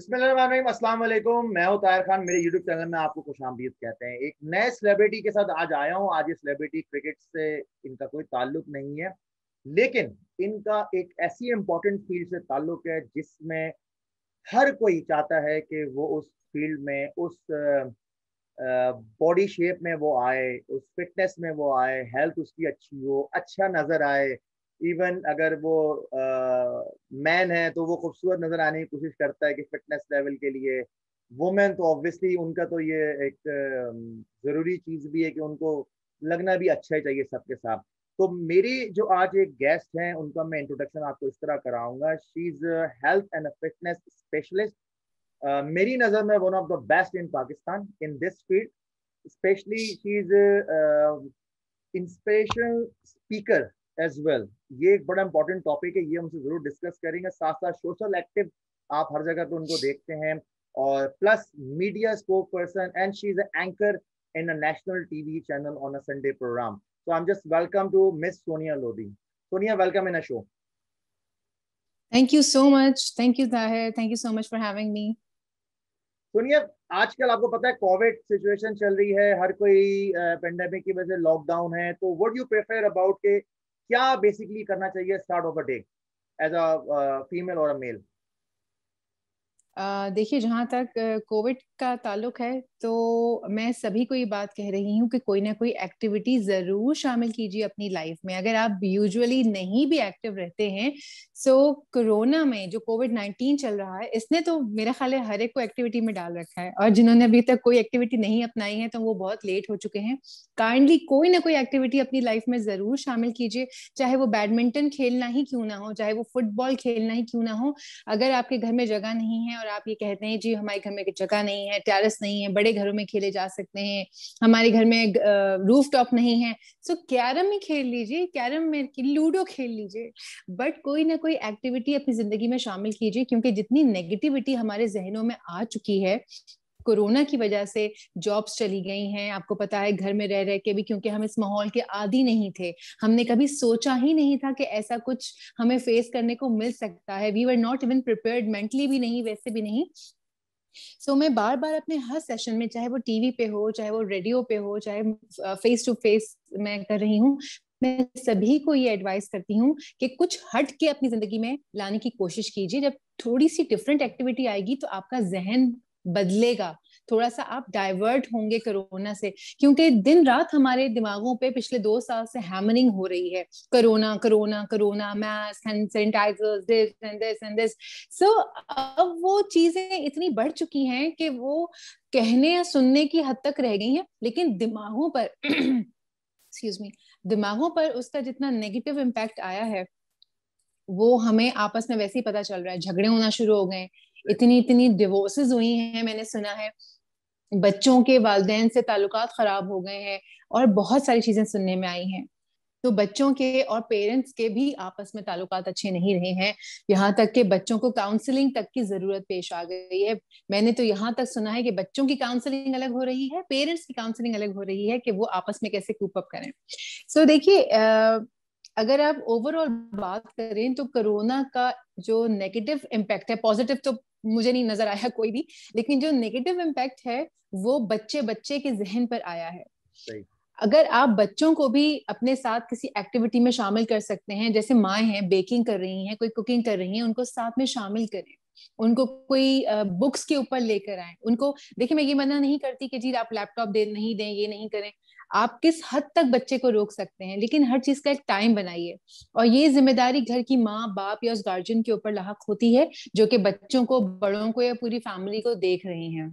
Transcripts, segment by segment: बिस्मिल्लाहिर्रहमानिर्रहीम, अस्सलाम वालेकुम। मैं हूं ताहिर खान, मेरे YouTube चैनल में आपको खुशामदीद कहते हैं। एक नए सेलिब्रिटी के साथ आज आया हूं। आज ये सेलिब्रिटी क्रिकेट से इनका कोई ताल्लुक नहीं है, लेकिन इनका एक ऐसी इम्पोर्टेंट फील्ड से ताल्लुक है जिसमें हर कोई चाहता है कि वो उस फील्ड में, उस बॉडी शेप में वो आए, उस फिटनेस में वो आए, हेल्थ उसकी अच्छी हो, अच्छा नज़र आए। इवन अगर वो मैन है तो वो खूबसूरत नज़र आने की कोशिश करता है कि फिटनेस लेवल के लिए। वुमेन तो ऑब्वियसली उनका तो ये एक ज़रूरी चीज़ भी है कि उनको लगना भी अच्छा ही चाहिए सबके साथ। तो मेरी जो आज एक गेस्ट हैं उनका मैं इंट्रोडक्शन आपको इस तरह कराऊंगा। She is health and fitness specialist, मेरी नज़र में one of the best in Pakistan in this field. Specially she is inspirational speaker as well. ये एक बड़ा इंपॉर्टेंट टॉपिक है, ये हमसे जरूर डिस्कस करेंगे। साथ साथ सोशल एक्टिव आप हर जगह पे उनको देखते हैं, और plus media spoke person, and she is an anchor in a national TV channel on a Sunday programme. So I am just welcome to miss Sonia Lodhi. Sonia, welcome in a show. Thank you so much. Thank you Tahir, thank you so much for having me. Sonia, आजकल आपको पता है Covid situation चल रही है, हर कोई pandemic की वजह से लॉकडाउन है, तो what do you prefer about के क्या बेसिकली करना चाहिए start of a day as a female और अ मेल? देखिए, जहाँ तक कोविड का ताल्लुक है तो मैं सभी को ये बात कह रही हूँ कि कोई ना कोई एक्टिविटी ज़रूर शामिल कीजिए अपनी लाइफ में। अगर आप यूजुअली नहीं भी एक्टिव रहते हैं, सो कोरोना में जो कोविड-19 चल रहा है इसने तो मेरा ख्याल है हर एक को एक्टिविटी में डाल रखा है, और जिन्होंने अभी तक कोई एक्टिविटी नहीं अपनाई है तो वो बहुत लेट हो चुके हैं। काइंडली कोई ना कोई एक्टिविटी अपनी लाइफ में ज़रूर शामिल कीजिए, चाहे वो बैडमिंटन खेलना ही क्यों ना हो, चाहे वो फुटबॉल खेलना ही क्यों ना हो। अगर आपके घर में जगह नहीं है और आप ये कहते हैं जी हमारे घर में जगह नहीं है, टेरेस नहीं है, बड़े घरों में खेले जा सकते हैं, हमारे घर में रूफटॉप नहीं है, सो कैरम ही खेल लीजिए, कैरम में लूडो खेल लीजिए, बट कोई ना कोई एक्टिविटी अपनी जिंदगी में शामिल कीजिए। क्योंकि जितनी नेगेटिविटी हमारे जहनों में आ चुकी है कोरोना की वजह से, जॉब्स चली गई हैं, आपको पता है घर में रह रह के भी, क्योंकि हम इस माहौल के आदी नहीं थे, हमने कभी सोचा ही नहीं था कि ऐसा कुछ हमें फेस करने को मिल सकता है। We were not even prepared, mentally भी नहीं, वैसे भी नहीं। सो मैं बार बार अपने हर सेशन में, चाहे वो टीवी पे हो, चाहे वो रेडियो पे हो, चाहे फेस टू फेस मैं कर रही हूँ, मैं सभी को ये एडवाइस करती हूँ कि कुछ हट के अपनी जिंदगी में लाने की कोशिश कीजिए। जब थोड़ी सी डिफरेंट एक्टिविटी आएगी तो आपका जहन बदलेगा, थोड़ा सा आप डाइवर्ट होंगे कोरोना से, क्योंकि दिन रात हमारे दिमागों पे पिछले 2 साल से हैमरिंग हो रही है, corona corona corona, mask and sanitisers, this and this and this. So अब वो चीजें इतनी बढ़ चुकी हैं कि वो कहने या सुनने की हद तक रह गई हैं, लेकिन दिमागों पर एक्सक्यूज मी, दिमागों पर उसका जितना नेगेटिव इम्पैक्ट आया है वो हमें आपस में वैसे ही पता चल रहा है। झगड़े होना शुरू हो गए, इतनी डिवोर्सेस हुई हैं, मैंने सुना है बच्चों के वालिदैन से ताल्लुकात खराब हो गए हैं, और बहुत सारी चीजें सुनने में आई हैं। तो बच्चों के और पेरेंट्स के भी आपस में ताल्लुकात अच्छे नहीं रहे हैं, यहाँ तक कि बच्चों को काउंसलिंग तक की जरूरत पेश आ गई है। मैंने तो यहाँ तक सुना है कि बच्चों की काउंसलिंग अलग हो रही है, पेरेंट्स की काउंसलिंग अलग हो रही है, कि वो आपस में कैसे कूप अप करें। सो देखिए, अगर आप ओवरऑल बात करें तो कोरोना का जो नेगेटिव इम्पैक्ट है, पॉजिटिव तो मुझे नहीं नजर आया कोई भी, लेकिन जो नेगेटिव इम्पैक्ट है वो बच्चे के जहन पर आया है। अगर आप बच्चों को भी अपने साथ किसी एक्टिविटी में शामिल कर सकते हैं, जैसे माएँ हैं बेकिंग कर रही हैं, कोई कुकिंग कर रही हैं, उनको साथ में शामिल करें, उनको कोई बुक्स के ऊपर लेकर आए, उनको देखिए मैं ये मना नहीं करती कि जी आप लैपटॉप नहीं दें, ये नहीं करें, आप किस हद तक बच्चे को रोक सकते हैं, लेकिन हर चीज का एक टाइम बनाइए। और ये जिम्मेदारी घर की माँ बाप या उस गार्जियन के ऊपर लाहक होती है जो कि बच्चों को, बड़ों को या पूरी फैमिली को देख रहे हैं,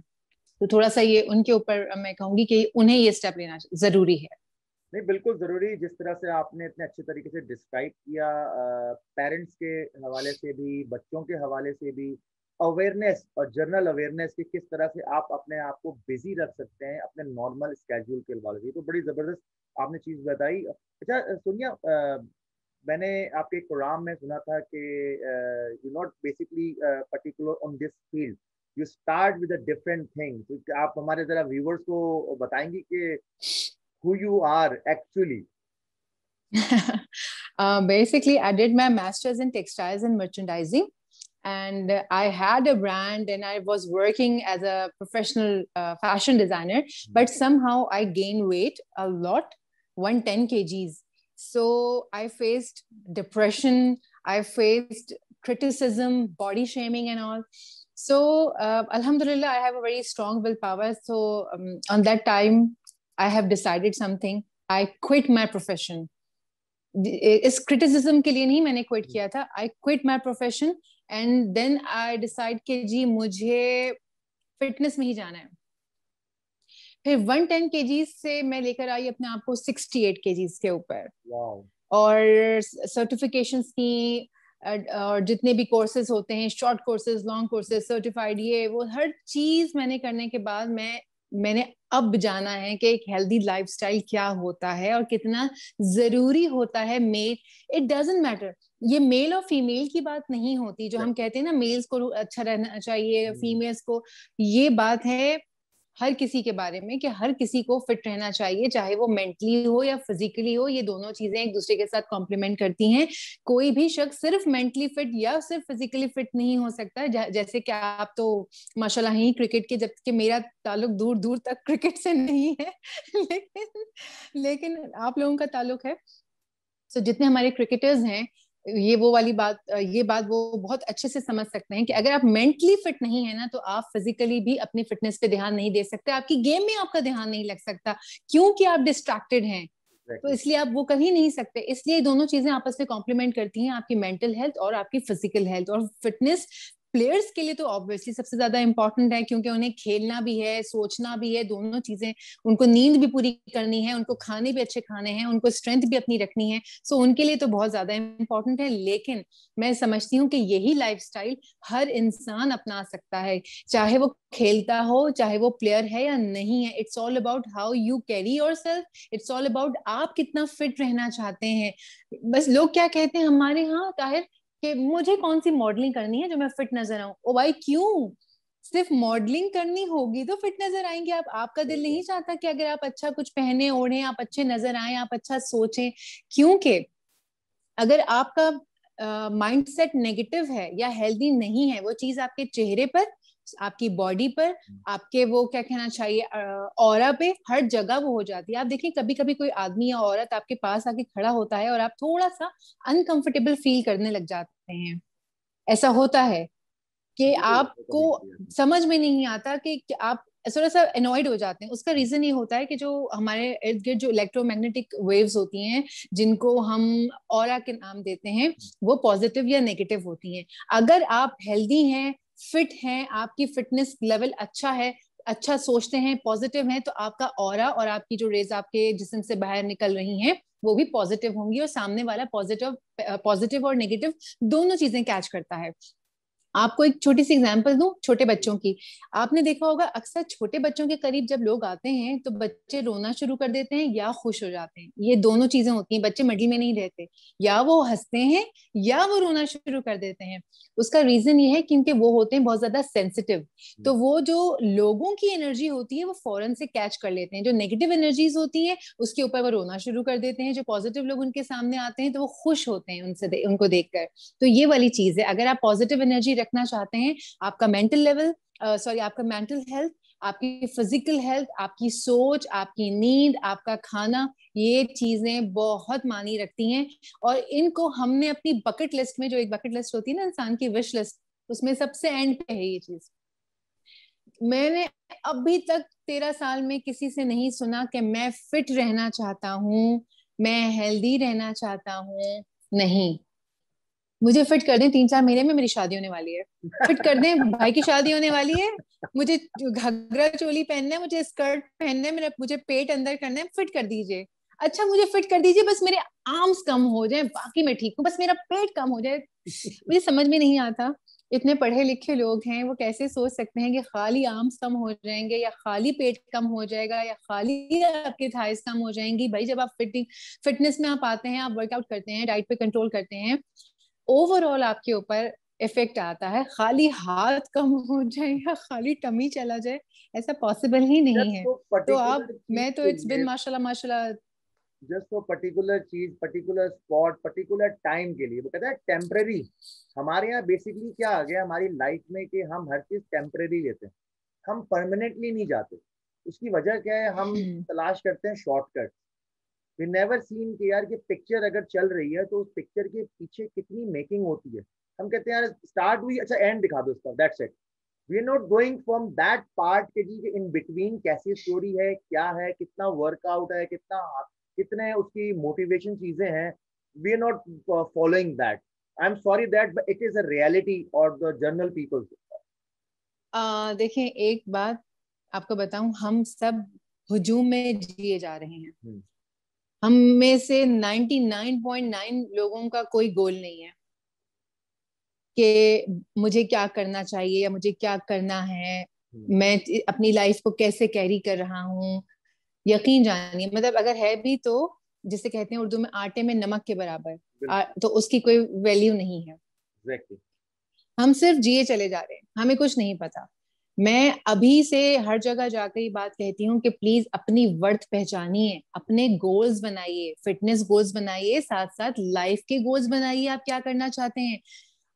तो थोड़ा सा ये उनके ऊपर मैं कहूंगी कि उन्हें ये स्टेप लेना जरूरी है। नहीं, बिल्कुल जरूरी। जिस तरह से आपने इतने अच्छे तरीके से डिस्क्राइब किया, पेरेंट्स के हवाले से भी, बच्चों के हवाले से भी, अवेयरनेस और जनरल अवेयरनेस की किस तरह से आप अपने आप को बिजी रख सकते हैं अपने नॉर्मल स्केड्यूल के हवाले से, तो बड़ी ज़बरदस्त आपने चीज़ बताई। अच्छा सोनिया, मैंने आपके एक प्रोग्राम में सुना था कि you not basically particular on this field, you start with a different thing. तो आप हमारे ज़रा व्यूवर्स को बताएंगी कि who you are actually? Basically, I did my master's in textiles and merchandising. And I had a brand and I was working as a professional fashion designer, but somehow I gained weight a lot, 110 kgs. So I faced depression, I faced criticism, body shaming and all. So Alhamdulillah, I have a very strong willpower. So on that time, I have decided something. I quit my profession. इस criticism के लिए नहीं मैंने quit किया था. I quit my profession and then I decide कि जी मुझे fitness में ही जाना है. फिर 110 kg से मैं लेकर आई अपने आप को 68 kg के ऊपर. Wow. और certifications की और जितने भी courses होते हैं, short courses, long courses, certified ये वो हर चीज मैंने करने के बाद मैंने अब जाना है कि एक हेल्दी लाइफस्टाइल क्या होता है और कितना जरूरी होता है. मेल, इट डजंट मैटर, ये मेल और फीमेल की बात नहीं होती जो हम कहते हैं ना मेल्स को अच्छा रहना चाहिए, फीमेल्स को. ये बात है हर किसी के बारे में कि हर किसी को फिट रहना चाहिए, चाहे वो मेंटली हो या फिजिकली हो. ये दोनों चीजें एक दूसरे के साथ कॉम्प्लीमेंट करती हैं. कोई भी शख्स सिर्फ मेंटली फिट या सिर्फ फिजिकली फिट नहीं हो सकता. जैसे कि आप तो माशाल्लाह ही क्रिकेट के, जबकि मेरा ताल्लुक दूर दूर तक क्रिकेट से नहीं है लेकिन आप लोगों का ताल्लुक है. तो जितने हमारे क्रिकेटर्स हैं, ये बात वो बहुत अच्छे से समझ सकते हैं कि अगर आप मेंटली फिट नहीं है ना, तो आप फिजिकली भी अपनी फिटनेस पे ध्यान नहीं दे सकते, आपकी गेम में आपका ध्यान नहीं लग सकता क्योंकि आप डिस्ट्रैक्टेड हैं. तो इसलिए आप वो कर ही नहीं सकते. इसलिए दोनों चीजें आपस में कॉम्प्लीमेंट करती हैं, आपकी मेंटल हेल्थ और आपकी फिजिकल हेल्थ. और फिटनेस प्लेयर्स के लिए तो ऑब्वियसली सबसे ज्यादा इंपॉर्टेंट है क्योंकि उन्हें खेलना भी है, सोचना भी है, दोनों चीजें. उनको नींद भी पूरी करनी है, उनको खाने भी अच्छे खाने हैं, उनको स्ट्रेंथ भी अपनी रखनी है. सो उनके लिए तो बहुत ज्यादा इंपॉर्टेंट है. लेकिन मैं समझती हूँ कि यही लाइफस्टाइल हर इंसान अपना सकता है, चाहे वो खेलता हो, चाहे वो प्लेयर है या नहीं है. It's all about how you carry yourself, it's all about आप कितना फिट रहना चाहते हैं. बस लोग क्या कहते हैं हमारे यहाँ, ताहिर, कि मुझे कौन सी मॉडलिंग करनी है जो मैं फिट नजर आऊं. ओ भाई, क्यों? सिर्फ मॉडलिंग करनी होगी तो फिट नजर आएंगे आप. आपका दिल नहीं चाहता कि अगर आप अच्छा कुछ पहने ओढ़े, आप अच्छे नजर आए, आप अच्छा सोचें? क्योंकि अगर आपका माइंडसेट नेगेटिव है या हेल्दी नहीं है, वो चीज आपके चेहरे पर, आपकी बॉडी पर, आपके वो क्या कहना चाहिए, ऑरा पे, हर जगह वो हो जाती है. आप देखें, कभी कभी कोई आदमी या औरत आपके पास आके खड़ा होता है और आप थोड़ा सा अनकंफर्टेबल फील करने लग जाते हैं. ऐसा होता है कि आपको समझ में नहीं आता कि आप थोड़ा सा एनॉयड हो जाते हैं. उसका रीजन ये होता है कि जो हमारे इर्द गिर्द जो इलेक्ट्रोमैग्नेटिक वेव्स होती हैं, जिनको हम ऑरा के नाम देते हैं, वो पॉजिटिव या नेगेटिव होती हैं. अगर आप हेल्दी हैं, फिट हैं, आपकी फिटनेस लेवल अच्छा है, अच्छा सोचते हैं, पॉजिटिव हैं, तो आपका ऑरा और आपकी जो रेज आपके जिस्म से बाहर निकल रही हैं वो भी पॉजिटिव होंगी और सामने वाला पॉजिटिव और नेगेटिव दोनों चीजें कैच करता है. आपको एक छोटी सी एग्जांपल दूं, छोटे बच्चों की. आपने देखा होगा अक्सर छोटे बच्चों के करीब जब लोग आते हैं तो बच्चे रोना शुरू कर देते हैं या खुश हो जाते हैं. ये दोनों चीजें होती हैं. बच्चे मिडिल में नहीं रहते, या वो हंसते हैं या वो रोना शुरू कर देते हैं. उसका रीजन ये है क्योंकि वो होते हैं बहुत ज्यादा सेंसिटिव, तो वो जो लोगों की एनर्जी होती है वो फौरन से कैच कर लेते हैं. जो नेगेटिव एनर्जीज होती है उसके ऊपर वो रोना शुरू कर देते हैं. जो पॉजिटिव लोग उनके सामने आते हैं तो वो खुश होते हैं उनसे, उनको देखकर. तो ये वाली चीज है. अगर आप पॉजिटिव एनर्जी रखना चाहते हैं, आपका मेंटल लेवल, आपका मेंटल हेल्थ, आपकी फिजिकल हेल्थ, आपकी सोच, आपकी नींद, आपका खाना, ये चीजें बहुत मानी रखती हैं. और इनको हमने अपनी बकेट लिस्ट में, जो एक बकेट लिस्ट होती है ना इंसान की, विश लिस्ट, उसमें सबसे एंड पे है ये चीज. मैंने अभी तक 13 साल में किसी से नहीं सुना कि मैं फिट रहना चाहता हूँ, मैं हेल्दी रहना चाहता हूँ. नहीं, मुझे फिट कर दें, 3-4 महीने में मेरी शादी होने वाली है. फिट कर दें, भाई की शादी होने वाली है. मुझे घाघरा चोली पहनना है, मुझे स्कर्ट पहनना है, मुझे पेट अंदर करना है, फिट कर दीजिए. अच्छा, मुझे फिट कर दीजिए, बस मेरे आर्म्स कम हो जाए, बाकी मैं ठीक हूँ, बस मेरा पेट कम हो जाए. मुझे समझ में नहीं आता, इतने पढ़े लिखे लोग हैं वो कैसे सोच सकते हैं कि खाली आर्म्स कम हो जाएंगे या खाली पेट कम हो जाएगा या खाली आपके थाइस कम हो जाएंगी. भाई, जब आप फिटनेस में आप आते हैं, आप वर्कआउट करते हैं, डाइट पे कंट्रोल करते हैं, ओवरऑल आपके ऊपर इफेक्ट आता है. खाली हाथ कम हो जाए या खाली टमी चला जाए, ऐसा पॉसिबल ही नहीं है. तो आप, मैं तो इट्स बिन माशाल्लाह माशाल्लाह जस्ट वो पर्टिकुलर चीज, पर्टिकुलर स्पॉट, पर्टिकुलर टाइम के लिए, वो कहता है टेम्परेरी। हमारे यहाँ बेसिकली क्या आ गया हमारी लाइफ में कि हम हर चीज टेम्परेरी लेते हैं, हम परमानेंटली नहीं जाते। उसकी वजह क्या है, हम तलाश करते हैं शॉर्टकट। वी नेवर सीन कि यार ये पिक्चर अगर चल रही है तो उस पिक्चर के पीछे कितनी मेकिंग होती है। हम कहते हैं यार स्टार्ट हुई, अच्छा एंड दिखा दो उसका, that's it. We are not going from that part के जी इन बिटवीन कैसी स्टोरी है, क्या है, कितना वर्कआउट है, कितने उसकी मोटिवेशन चीजें हैं। We are not following that. I am sorry that, but it is a reality और द जनरल पीपल। देखें, एक बात आपको बताऊं, हम सब हुजूम में जिए जा रहे हैं। हम में से 99.9 लोगों का कोई गोल नहीं है कि मुझे क्या करना चाहिए या मुझे क्या करना है, मैं अपनी लाइफ को कैसे कैरी कर रहा हूँ। यकीन जानिए, मतलब अगर है भी तो जिसे कहते हैं उर्दू में आटे में नमक के बराबर, तो उसकी कोई वैल्यू नहीं है। Exactly. हम सिर्फ जिए चले जा रहे हैं, हमें कुछ नहीं पता। मैं अभी से हर जगह जाकर ये बात कहती हूँ कि प्लीज अपनी वर्थ पहचानिए, अपने गोल्स बनाइए, फिटनेस गोल्स बनाइए, साथ साथ लाइफ के गोल्स बनाइए। आप क्या करना चाहते हैं,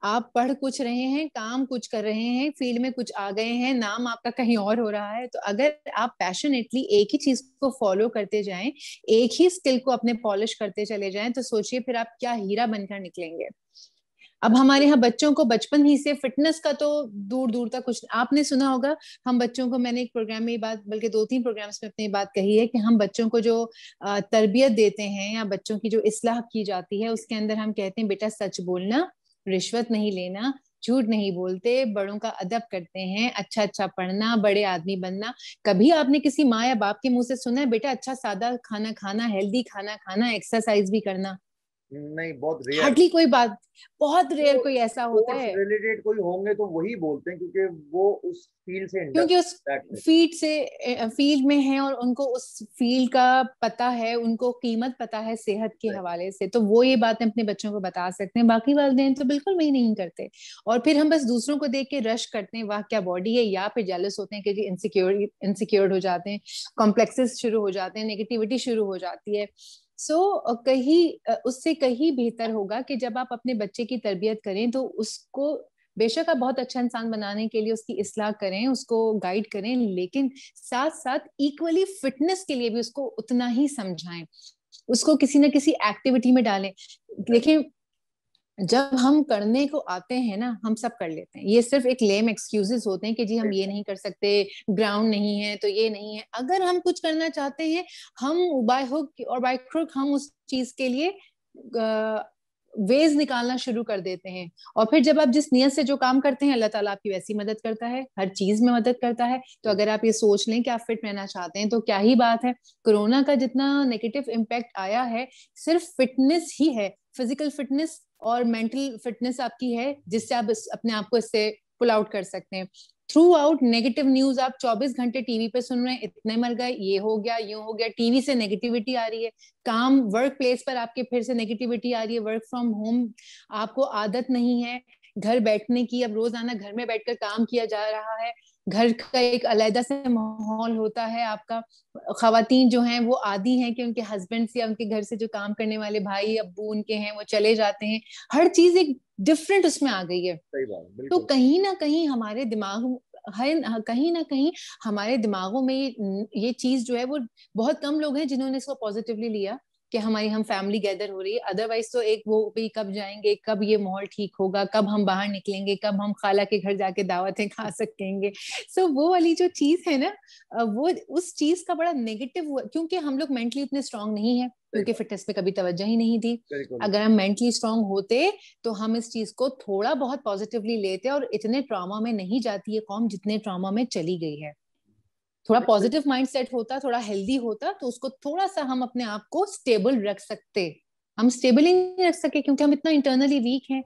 आप पढ़ कुछ रहे हैं, काम कुछ कर रहे हैं, फील्ड में कुछ आ गए हैं, नाम आपका कहीं और हो रहा है, तो अगर आप पैशनेटली एक ही चीज को फॉलो करते जाएं, एक ही स्किल को अपने पॉलिश करते चले जाएं, तो सोचिए फिर आप क्या हीरा बनकर निकलेंगे। अब हमारे यहाँ बच्चों को बचपन ही से फिटनेस का तो दूर दूर तक कुछ, आपने सुना होगा हम बच्चों को, मैंने एक प्रोग्राम में ये बात, बल्कि 2-3 प्रोग्राम्स में अपनी बात कही है कि हम बच्चों को जो तरबियत देते हैं या बच्चों की जो इस्लाह की जाती है, उसके अंदर हम कहते हैं बेटा सच बोलना, रिश्वत नहीं लेना, झूठ नहीं बोलते, बड़ों का अदब करते हैं, अच्छा अच्छा पढ़ना, बड़े आदमी बनना। कभी आपने किसी माँ या बाप के मुंह से सुना है बेटा अच्छा सादा खाना खाना, हेल्दी खाना खाना, एक्सरसाइज भी करना? नहीं, बहुत रेयर। हार्डली कोई बात, बहुत रेयर कोई ऐसा होता है। रिलेटेड कोई होंगे तो वही बोलते हैं क्योंकि वो उस फील्ड से, क्योंकि उस फील्ड में हैं और उनको उस फील्ड का पता है, उनको कीमत पता है सेहत के हवाले से, तो वो ये बातें अपने बच्चों को बता सकते हैं। बाकी वालिदैन तो बिल्कुल वही नहीं करते और फिर हम बस दूसरों को देख के रश करते हैं, वाह क्या बॉडी है, या फिर जेलस होते हैं कि इनसिक्योर हो जाते हैं, कॉम्प्लेक्सेस शुरू हो जाते हैं, नेगेटिविटी शुरू हो जाती है। सो कहीं उससे कहीं बेहतर होगा कि जब आप अपने बच्चे की तरबियत करें तो उसको बेशक आप बहुत अच्छा इंसान बनाने के लिए उसकी इस्लाह करें, उसको गाइड करें, लेकिन साथ साथ इक्वली फिटनेस के लिए भी उसको उतना ही समझाएं, उसको किसी ना किसी एक्टिविटी में डालें। देखिए, जब हम करने को आते हैं ना, हम सब कर लेते हैं। ये सिर्फ एक लेम एक्सक्यूजेस होते हैं कि जी हम ये नहीं कर सकते, ग्राउंड नहीं है तो ये नहीं है। अगर हम कुछ करना चाहते हैं, हम बाय हुक और बाय क्रुक हम उस चीज के लिए वेज निकालना शुरू कर देते हैं और फिर जब आप जिस नियत से जो काम करते हैं, अल्लाह ताला आपकी वैसी मदद करता है, हर चीज में मदद करता है। तो अगर आप ये सोच लें कि आप फिट रहना चाहते हैं तो क्या ही बात है। कोरोना का जितना नेगेटिव इम्पैक्ट आया है, सिर्फ फिटनेस ही है, फिजिकल फिटनेस और मेंटल फिटनेस आपकी है जिससे आप अपने आप को इससे पुल आउट कर सकते हैं। थ्रू आउट नेगेटिव न्यूज आप 24 घंटे टीवी पे सुन रहे हैं, इतने मर गए, ये हो गया, यूं हो गया, टीवी से नेगेटिविटी आ रही है, काम वर्क प्लेस पर आपके फिर से नेगेटिविटी आ रही है, वर्क फ्रॉम होम आपको आदत नहीं है घर बैठने की, अब रोजाना घर में बैठकर काम किया जा रहा है, घर का एक अलहदा से माहौल होता है आपका। खवातीन जो हैं वो आदी हैं कि उनके हस्बैंड से, उनके घर से जो काम करने वाले भाई अब्बू उनके हैं वो चले जाते हैं, हर चीज एक डिफरेंट उसमें आ गई है। तो कहीं ना कहीं हमारे दिमाग हमारे दिमागों में ये चीज जो है, वो बहुत कम लोग हैं जिन्होंने इसको पॉजिटिवली लिया कि हमारी हम फैमिली गैदर हो रही है, अदरवाइज तो एक वो भी कब जाएंगे, कब ये माहौल ठीक होगा, कब हम बाहर निकलेंगे, कब हम खाला के घर जाके दावतें खा सकेंगे। सो वो वाली जो चीज है ना, वो उस चीज का बड़ा नेगेटिव हुआ क्योंकि हम लोग मेंटली उतने स्ट्रांग नहीं है, क्योंकि फिटनेस पे कभी तवज्जो ही नहीं दी। अगर हम मेंटली स्ट्रांग होते तो हम इस चीज को थोड़ा बहुत पॉजिटिवली लेते और इतने ट्रामा में नहीं जाती है कौम जितने ट्रामा में चली गई है। थोड़ा पॉजिटिव माइंडसेट होता, थोड़ा हेल्दी होता, तो उसको थोड़ा सा हम अपने आप को स्टेबल रख सकते। हम स्टेबल ही नहीं रख सके क्योंकि हम इतना इंटरनली वीक हैं,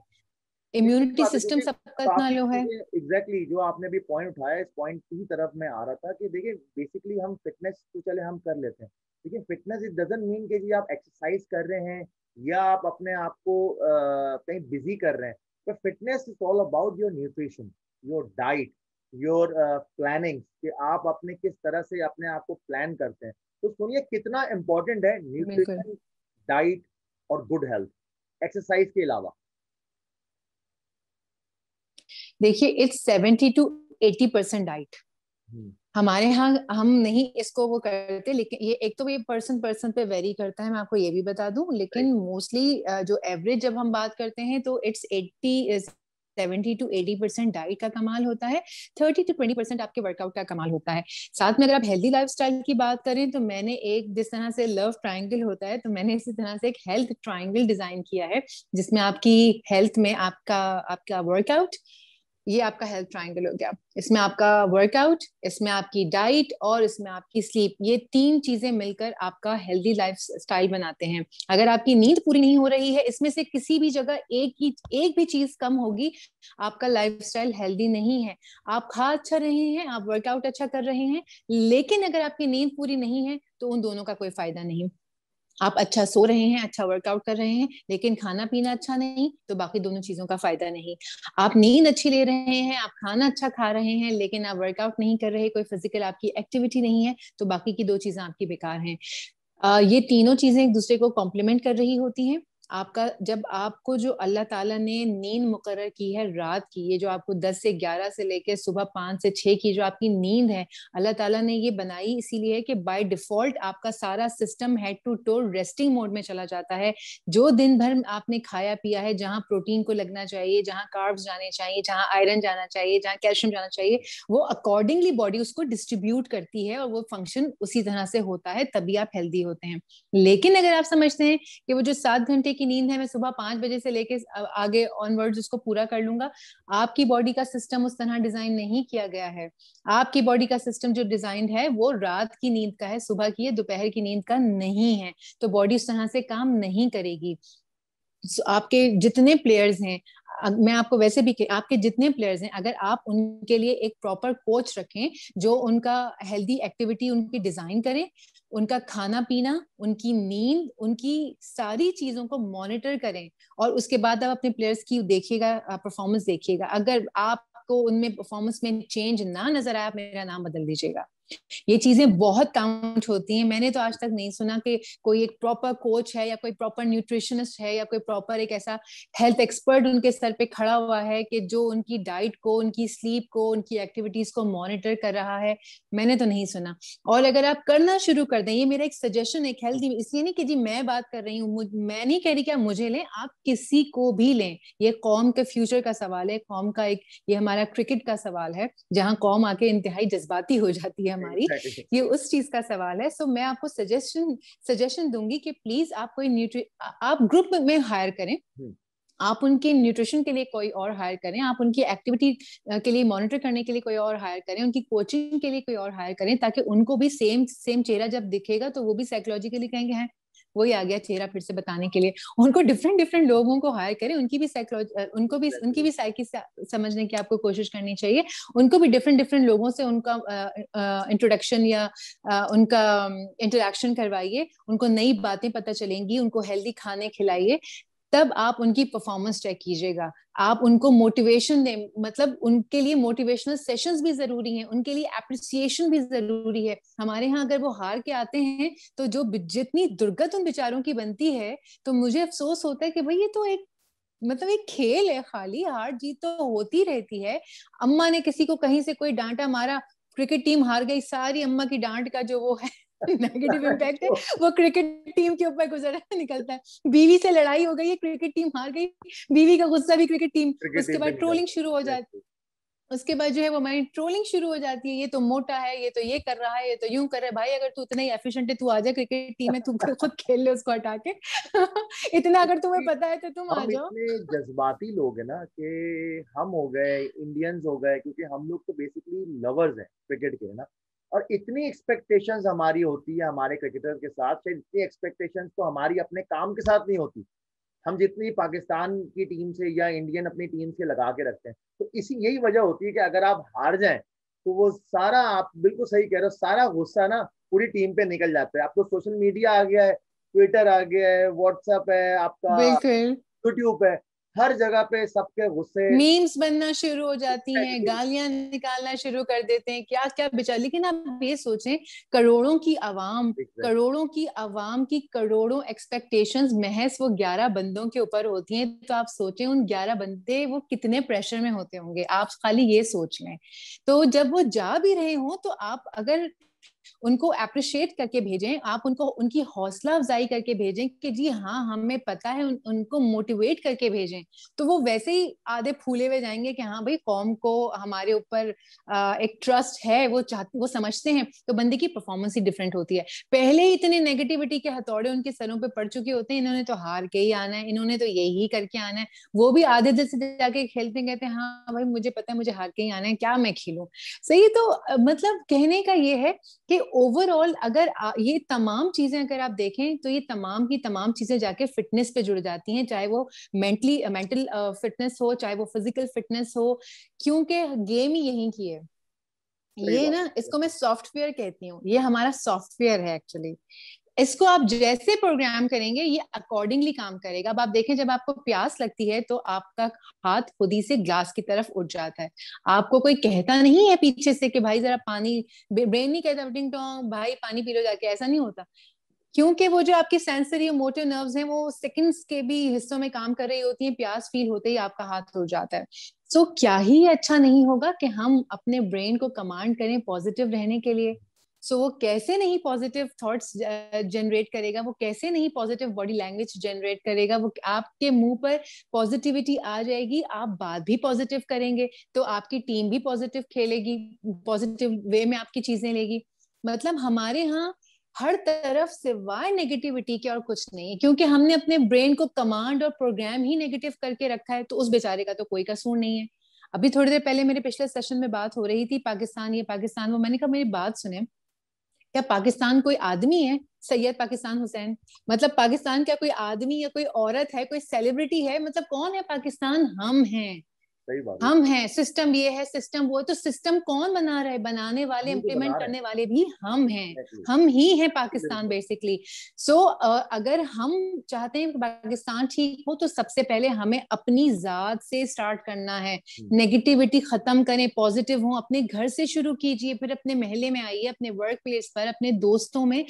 इम्यूनिटी सिस्टम सबका इतना लो है। एग्जैक्टली, जो आपने भी पॉइंट उठाया, इस पॉइंट की तरफ मैं आ रहा था कि देखिए बेसिकली हम फिटनेस तो चले हम कर लेते हैं, लेकिन फिटनेस इट डजंट मीन कि आप एक्सरसाइज कर रहे हैं या आप अपने आप को कहीं बिजी कर रहे हैं। तो fitness is all about your nutrition, your diet, your planning, कि आप अपने किस तरह से अपने आप को प्लान करते हैं। तो सोनिया कितना इम्पोर्टेंट है न्यूट्रिशन, डाइट और गुड हेल्थ एक्सरसाइज के अलावा? देखिए इट्स 70 to 80% डाइट। हमारे यहाँ हम नहीं इसको वो करते, लेकिन ये एक तो ये पर्सन पे वेरी करता है, मैं आपको ये भी बता दूं, लेकिन मोस्टली जो एवरेज जब हम बात करते हैं तो इट्स 70 to 80% डाइट का कमाल होता है, 30 to 20% आपके वर्कआउट का कमाल होता है। साथ में अगर आप हेल्दी लाइफस्टाइल की बात करें तो मैंने एक जिस तरह से लव ट्रायंगल होता है तो मैंने इसी तरह से एक हेल्थ ट्रायंगल डिजाइन किया है, जिसमें आपकी हेल्थ में आपका वर्कआउट, ये आपका हेल्थ ट्रायंगल हो गया, इसमें आपका वर्कआउट, इसमें आपकी डाइट और इसमें आपकी स्लीप, ये 3 चीजें मिलकर आपका हेल्दी लाइफस्टाइल बनाते हैं। अगर आपकी नींद पूरी नहीं हो रही है, इसमें से किसी भी जगह एक भी चीज कम होगी, आपका लाइफस्टाइल हेल्दी नहीं है। आप खा अच्छा रहे हैं, आप वर्कआउट अच्छा कर रहे हैं, लेकिन अगर आपकी नींद पूरी नहीं है तो उन दोनों का कोई फायदा नहीं। आप अच्छा सो रहे हैं, अच्छा वर्कआउट कर रहे हैं, लेकिन खाना पीना अच्छा नहीं तो बाकी दोनों चीजों का फायदा नहीं। आप नींद अच्छी ले रहे हैं, आप खाना अच्छा खा रहे हैं, लेकिन आप वर्कआउट नहीं कर रहे, कोई फिजिकल आपकी एक्टिविटी नहीं है तो बाकी की 2 चीजें आपकी बेकार हैं। ये तीनों चीजें एक दूसरे को कॉम्प्लीमेंट कर रही होती हैं। आपका जब आपको जो अल्लाह ताला ने नींद मुकर्रर की है रात की, ये जो आपको 10 से 11 से लेके सुबह 5 से 6 की जो आपकी नींद है, अल्लाह ताला ने ये बनाई इसीलिए है कि बाय डिफॉल्ट आपका सारा system head to toe resting mode में चला जाता है। जो दिन भर आपने खाया पिया है, जहाँ प्रोटीन को लगना चाहिए, जहाँ कार्ब्स जाने चाहिए, जहाँ आयरन जाना चाहिए, जहाँ कैल्शियम जाना चाहिए, वो अकॉर्डिंगली बॉडी उसको डिस्ट्रीब्यूट करती है और वो फंक्शन उसी तरह से होता है, तभी आप हेल्दी होते हैं। लेकिन अगर आप समझते हैं कि वो जो 7 घंटे की नींद है मैं सुबह 5 बजे से लेके आगे ऑनवर्ड्स उसको पूरा कर लूंगा, आपकी बॉडी का सिस्टम उस तरह डिजाइन नहीं किया गया है। आपकी बॉडी का सिस्टम जो डिजाइन है वो रात की नींद का है, सुबह की है, दोपहर की नींद का नहीं है, तो बॉडी उस तरह से काम नहीं करेगी। आपके जितने प्लेयर्स हैं, मैं आपको वैसे भी आपके जितने प्लेयर्स हैं, अगर आप उनके लिए एक प्रॉपर कोच रखें जो उनका हेल्दी एक्टिविटी उनकी डिजाइन करें, उनका खाना पीना, उनकी नींद, उनकी सारी चीजों को मॉनिटर करें और उसके बाद आप अपने प्लेयर्स की देखिएगा, परफॉर्मेंस देखिएगा। अगर आपको उनमें परफॉर्मेंस में चेंज ना नजर आया, मेरा नाम बदल दीजिएगा। ये चीजें बहुत काउंट होती हैं। मैंने तो आज तक नहीं सुना कि कोई एक प्रॉपर कोच है या कोई प्रॉपर न्यूट्रिशनिस्ट है या कोई प्रॉपर एक ऐसा हेल्थ एक्सपर्ट उनके सर पे खड़ा हुआ है कि जो उनकी डाइट को, उनकी स्लीप को, उनकी एक्टिविटीज को मॉनिटर कर रहा है, मैंने तो नहीं सुना। और अगर आप करना शुरू कर दें, ये मेरा एक सजेशन, एक हेल्दी, इसलिए नहीं कि जी मैं बात कर रही हूँ, मैं नहीं कह रही कि आप मुझे लें, आप किसी को भी लें, ये कौम के फ्यूचर का सवाल है, कौम का एक, ये हमारा क्रिकेट का सवाल है जहाँ कौम आके इंतहाई जज्बाती हो जाती है हमारी, ये उस चीज का सवाल है। सो मैं आपको सजेशन दूंगी कि प्लीज आप कोई आप ग्रुप में हायर करें, आप उनके न्यूट्रिशन के लिए कोई और हायर करें, आप उनकी एक्टिविटी के लिए मॉनिटर करने के लिए कोई और हायर करें, उनकी कोचिंग के लिए कोई और हायर करें, ताकि उनको भी सेम चेहरा जब दिखेगा तो वो भी साइकोलॉजिकली कहेंगे हैं वही आ गया चेहरा फिर से बताने के लिए। उनको डिफरेंट लोगों को हायर करें, उनकी भी उनकी भी साइकी समझने की आपको कोशिश करनी चाहिए, उनको भी डिफरेंट लोगों से उनका इंट्रोडक्शन या उनका इंटरेक्शन करवाइए, उनको नई बातें पता चलेंगी, उनको हेल्दी खाने खिलाइए, तब आप उनकी परफॉर्मेंस चेक कीजिएगा। आप उनको मोटिवेशन दें, मतलब उनके लिए मोटिवेशनल सेशंस भी जरूरी हैं, उनके लिए एप्रिसिएशन भी जरूरी है। हमारे यहाँ अगर वो हार के आते हैं तो जो जितनी दुर्गत उन बेचारों की बनती है, तो मुझे अफसोस होता है कि भाई ये तो एक मतलब एक खेल है, खाली हार जीत तो होती रहती है। अम्मा ने किसी को कहीं से कोई डांटा मारा, क्रिकेट टीम हार गई, सारी अम्मा की डांट का जो वो है नेगेटिव इम्पैक्ट है वो क्रिकेट टीम के ऊपर गुजर निकलता है। बीवी से लड़ाई हो गई है, क्रिकेट टीम हार गई, बीवी का गुस्सा भी क्रिकेट टीम, उसके बाद ट्रोलिंग शुरू हो जाती है, उसके बाद जो है वो हमारी ट्रोलिंग शुरू हो जाती है, ये तो मोटा है, ये तो ये कर रहा है, ये तो यूं कर रहा है। भाई अगर तू इतना ही एफिशिएंट है, तू आ जा क्रिकेट टीम में, तू खुद खेल ले उसको हटा के इतना अगर तुम्हें पता है तो तुम आ जाओ। जज्बाती लोग है ना कि हम हो गए, इंडियंस हो गए, क्योंकि हम लोग तो बेसिकली लवर्स हैं क्रिकेट के, है ना, और इतनी एक्सपेक्टेशंस हमारी होती है हमारे क्रिकेटर्स के साथ, शायद इतनी एक्सपेक्टेशंस तो हमारी अपने काम के साथ नहीं होती, हम जितनी पाकिस्तान की टीम से या इंडियन अपनी टीम से लगा के रखते हैं। तो इसी यही वजह होती है कि अगर आप हार जाएं तो वो सारा, आप बिल्कुल सही कह रहे हो, सारा गुस्सा ना पूरी टीम पे निकल जाता है। आपको सोशल मीडिया आ गया है, ट्विटर आ गया है, व्हाट्सएप है, आपका यूट्यूब है हर जगह पे सबके गुस्से, मीम्स बनना शुरू हो जाती हैं, गालियां निकालना शुरू कर देते हैं, क्या क्या बेचारे। लेकिन आप ये सोचें, करोड़ों की करोड़ों एक्सपेक्टेशंस महज वो 11 बंदों के ऊपर होती हैं। तो आप सोचें उन 11 बंदे वो कितने प्रेशर में होते होंगे, आप खाली ये सोच लें। तो जब वो जा भी रहे हों तो आप अगर उनको अप्रिशिएट करके भेजें, आप उनको उनकी हौसला अफजाई करके भेजें कि जी हाँ हमें पता है, उनको मोटिवेट करके भेजें, तो वो वैसे ही आधे फूले हुए जाएंगे कि हाँ भाई कौम को हमारे ऊपर एक ट्रस्ट है, वो समझते हैं। तो बंदे की परफॉर्मेंस ही डिफरेंट होती है। पहले ही इतने नेगेटिविटी के हथौड़े उनके सरों पर पड़ चुके होते हैं, इन्होंने तो हार के ही आना है, इन्होंने तो यही करके आना है। वो भी आधे दिल से जाके खेलते कहते हैं हाँ भाई मुझे पता है मुझे हार के ही आना है, क्या मैं खेलूँ सही। तो मतलब कहने का ये है कि ओवरऑल अगर ये तमाम चीजें अगर आप देखें तो ये तमाम की तमाम चीजें जाके फिटनेस पे जुड़ जाती हैं, चाहे वो मेंटल फिटनेस हो, चाहे वो फिजिकल फिटनेस हो, क्योंकि गेम ही यहीं की है। ये ना, इसको मैं सॉफ्टवेयर कहती हूँ, ये हमारा सॉफ्टवेयर है एक्चुअली। इसको आप जैसे प्रोग्राम करेंगे ये अकॉर्डिंगली काम करेगा। अब आप देखें, जब आपको प्यास लगती है तो आपका हाथ खुद ही से ग्लास की तरफ उठ जाता है, आपको कोई कहता नहीं है पीछे से कि भाई जरा पानी, ब्रेन नहीं कहता टिंग टोंग भाई पानी पी लो जाके, ऐसा नहीं होता, क्योंकि वो जो आपके सेंसरी और मोटर नर्व्स हैं वो सेकंड्स के भी हिस्सों में काम कर रही होती हैं। प्यास फील होते ही आपका हाथ उठ जाता है। सो क्या ही अच्छा नहीं होगा कि हम अपने ब्रेन को कमांड करें पॉजिटिव रहने के लिए। सो वो कैसे नहीं पॉजिटिव थॉट्स जनरेट करेगा, वो कैसे नहीं पॉजिटिव बॉडी लैंग्वेज जनरेट करेगा। वो आपके मुंह पर पॉजिटिविटी आ जाएगी, आप बात भी पॉजिटिव करेंगे तो आपकी टीम भी पॉजिटिव खेलेगी, पॉजिटिव वे में आपकी चीजें लेगी। मतलब हमारे यहाँ हर तरफ सिवाय नेगेटिविटी के और कुछ नहीं है, क्योंकि हमने अपने ब्रेन को कमांड और प्रोग्राम ही नेगेटिव करके रखा है। तो उस बेचारे का तो कोई कसूर नहीं है। अभी थोड़ी देर पहले मेरे पिछले सेशन में बात हो रही थी पाकिस्तान ये पाकिस्तान वो, मैंने कहा मेरी बात सुने, क्या पाकिस्तान कोई आदमी है सैयद पाकिस्तान हुसैन? मतलब पाकिस्तान क्या कोई आदमी या कोई औरत है, कोई सेलिब्रिटी है? मतलब कौन है पाकिस्तान? हम हैं, हम हैं। सिस्टम ये है, सिस्टम वो है, तो सिस्टम कौन बना रहा है? बनाने वाले, इम्प्लीमेंट करने वाले भी हम हैं, हम ही हैं पाकिस्तान बेसिकली। सो अगर हम चाहते हैं पाकिस्तान ठीक हो तो सबसे पहले हमें अपनी जात से स्टार्ट करना है। नेगेटिविटी खत्म करें, पॉजिटिव हो। अपने घर से शुरू कीजिए, फिर अपने महले में आइए, अपने वर्क प्लेस पर, अपने दोस्तों में,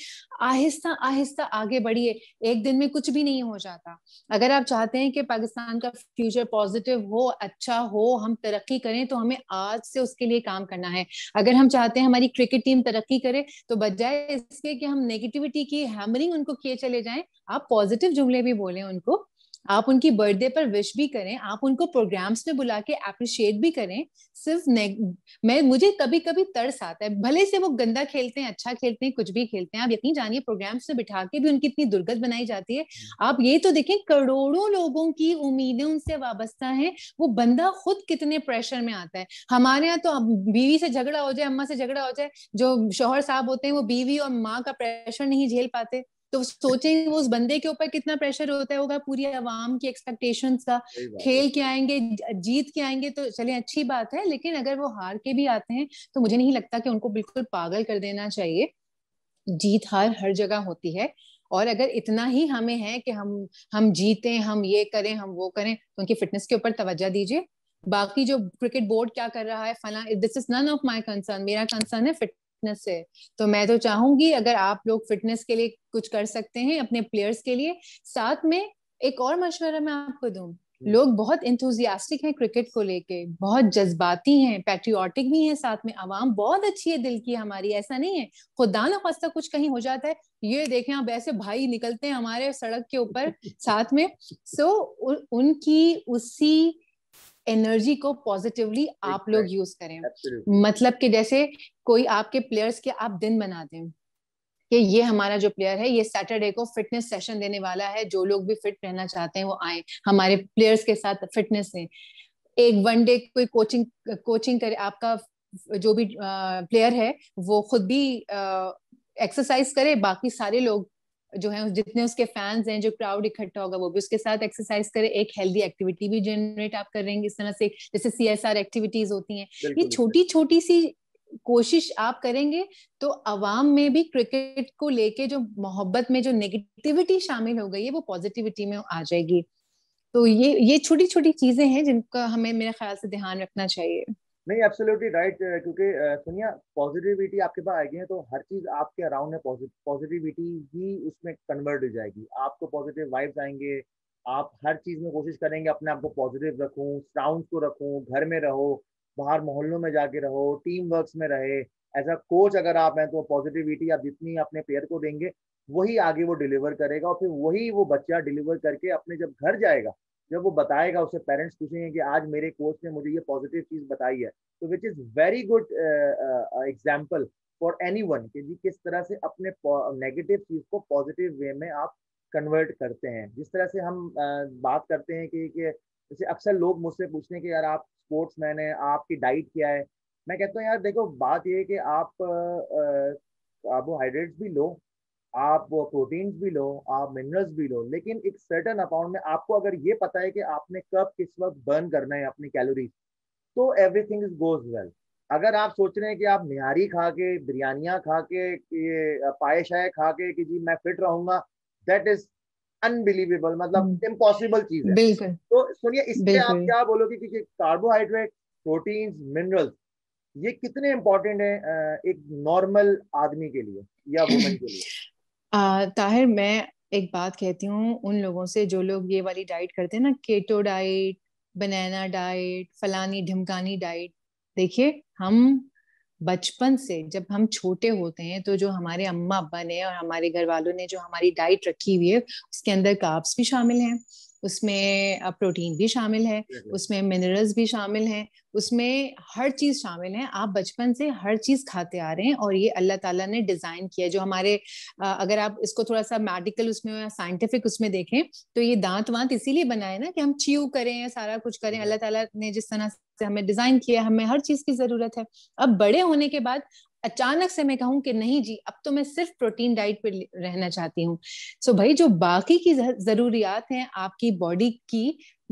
आहिस्ता आहिस्ता आगे बढ़िए। एक दिन में कुछ भी नहीं हो जाता। अगर आप चाहते हैं कि पाकिस्तान का फ्यूचर पॉजिटिव हो, अच्छा हो, हम तरक्की करें, तो हमें आज से उसके लिए काम करना है। अगर हम चाहते हैं हमारी क्रिकेट टीम तरक्की करे, तो बजाय इसके कि हम नेगेटिविटी की हैमरिंग उनको किए चले जाएं, आप पॉजिटिव जुमले भी बोलें उनको, आप उनकी बर्थडे पर विश भी करें, आप उनको प्रोग्राम्स में बुला के अप्रिशिएट भी करें। सिर्फ मुझे कभी कभी तरस आता है, भले से वो गंदा खेलते हैं, अच्छा खेलते हैं, कुछ भी खेलते हैं, आप यकीन जानिए प्रोग्राम्स में बिठा के भी उनकी इतनी दुर्गत बनाई जाती है। आप ये तो देखें, करोड़ों लोगों की उम्मीदें उनसे वाबस्ता है, वो बंदा खुद कितने प्रेशर में आता है। हमारे यहाँ तो बीवी से झगड़ा हो जाए, अम्मा से झगड़ा हो जाए, जो शौहर साहब होते हैं वो बीवी और माँ का प्रेशर नहीं झेल पाते, तो सोचें वो उस बंदे के ऊपर कितना प्रेशर होता होगा पूरी आवाम की एक्सपेक्टेशंस का। खेल के आएंगे, जीत के आएंगे तो चलिए अच्छी बात है, लेकिन अगर वो हार के भी आते हैं तो मुझे नहीं लगता कि उनको बिल्कुल पागल कर देना चाहिए। जीत हार हर जगह होती है, और अगर इतना ही हमें है कि हम जीतें, हम ये करें, हम वो करें, तो उनकी फिटनेस के ऊपर तवज्जो दीजिए। बाकी जो क्रिकेट बोर्ड क्या कर रहा है फला, this is none of my concern. मेरा कंसर्न है फिटनेस से। तो मैं तो चाहूंगी अगर आप लोग फिटनेस के लिए कुछ कर सकते हैं अपने प्लेयर्स के लिए। साथ में एक और मशवरा मैं आपको दूं, लोग बहुत इंथुजियास्टिक हैं क्रिकेट को लेके, बहुत जज्बाती हैं, पैट्रियोटिक भी हैं, साथ में आवाम बहुत अच्छी है दिल की हमारी, ऐसा नहीं है। खुदा ना खास्ता कुछ कहीं हो जाता है, ये देखें आप ऐसे भाई निकलते हैं हमारे सड़क के ऊपर साथ में। सो उनकी उसी एनर्जी को पॉजिटिवली आप लोग यूज करें। मतलब कि जैसे कोई आपके प्लेयर्स के आप दिन बना दें कि ये हमारा जो प्लेयर है ये सैटरडे को फिटनेस सेशन देने वाला है, जो लोग भी फिट रहना चाहते हैं वो आए हमारे प्लेयर्स के साथ फिटनेस में। एक वनडे कोई कोचिंग करे, आपका जो भी प्लेयर है वो खुद भी एक्सरसाइज करे, बाकी सारे लोग जो है जितने उसके फैंस हैं, जो क्राउड इकट्ठा होगा वो भी उसके साथ एक्सरसाइज करें। एक हेल्दी एक्टिविटी भी जनरेट आप करेंगे इस तरह से, जैसे CSR एक्टिविटीज होती हैं। ये छोटी छोटी सी कोशिश आप करेंगे तो अवाम में भी क्रिकेट को लेके जो मोहब्बत में जो नेगेटिविटी शामिल हो गई है वो पॉजिटिविटी में आ जाएगी। तो ये छोटी छोटी चीजें हैं जिनका हमें मेरे ख्याल से ध्यान रखना चाहिए। नहीं, एब्सोल्युटली राइट, क्योंकि सुनिया पॉजिटिविटी आपके पास आएगी तो हर चीज आपके अराउंड है, पॉजिटिविटी ही उसमें कन्वर्ट हो जाएगी। आपको पॉजिटिव वाइब्स आएंगे, आप हर चीज में कोशिश करेंगे अपने आप को पॉजिटिव रखूं, साउंड को रखूं, घर में रहो, बाहर मोहल्लों में जाके रहो, टीम वर्क्स में रहे। एज अ कोच अगर आप हैं तो पॉजिटिविटी आप जितनी अपने प्लेयर को देंगे वही आगे वो डिलीवर करेगा, और फिर वही वो बच्चा डिलीवर करके अपने जब घर जाएगा, जब वो बताएगा उसे पेरेंट्स पूछेंगे कि आज मेरे कोच ने मुझे ये पॉजिटिव चीज बताई है। तो which is very good example for anyone कि जी किस तरह से अपने नेगेटिव चीज को पॉजिटिव वे में आप कन्वर्ट करते हैं। जिस तरह से हम बात करते हैं कि जैसे अक्सर लोग मुझसे पूछते हैं कि यार आप स्पोर्ट्समैन है, आपकी डाइट क्या है। मैं कहता हूँ यार देखो बात ये है कि आप कार्बोहाइड्रेट्स भी लो, आप प्रोटीन्स भी लो, आप मिनरल्स भी लो, लेकिन एक सर्टेन अमाउंट में आपको अगर ये पता है कि आपने कब किस वक्त बर्न करना है अपनी कैलोरीज, तो एवरीथिंग इज गोज वेल। अगर आप सोच रहे हैं कि आप निहारी खा के, बिरयानियाँ खा के, पाए शाय खा के कि जी मैं फिट रहूंगा, दैट इज अनबिलीवेबल, मतलब इम्पॉसिबल चीज है। तो सुनिए इसमें आप क्या बोलोगे कि कार्बोहाइड्रेट, प्रोटीन्स, मिनरल्स ये कितने इम्पोर्टेंट है एक नॉर्मल आदमी के लिए या वुमन के लिए? ताहिर, मैं एक बात कहती हूँ उन लोगों से जो लोग ये वाली डाइट करते हैं ना, केटो डाइट, बनाना डाइट, फलानी ढिमकानी डाइट। देखिए हम बचपन से जब हम छोटे होते हैं तो जो हमारे अम्मा अब्बा ने और हमारे घर वालों ने जो हमारी डाइट रखी हुई है उसके अंदर कार्ब्स भी शामिल हैं, उसमें प्रोटीन भी शामिल है, उसमें मिनरल्स भी शामिल हैं, उसमें हर चीज शामिल है। आप बचपन से हर चीज खाते आ रहे हैं और ये अल्लाह ताला ने डिजाइन किया है। जो हमारे अगर आप इसको थोड़ा सा मेडिकल उसमें साइंटिफिक उसमें देखें तो ये दांत वांत इसीलिए बनाए ना कि हम च्यू करें, सारा कुछ करें। अल्लाह ताला ने जिस तरह से हमें डिजाइन किया हमें हर चीज की जरूरत है। अब बड़े होने के बाद अचानक से मैं कहूं कि नहीं जी अब तो मैं सिर्फ प्रोटीन डाइट पे रहना चाहती हूँ। सो भाई जो बाकी की जरूरियात हैं, आपकी बॉडी की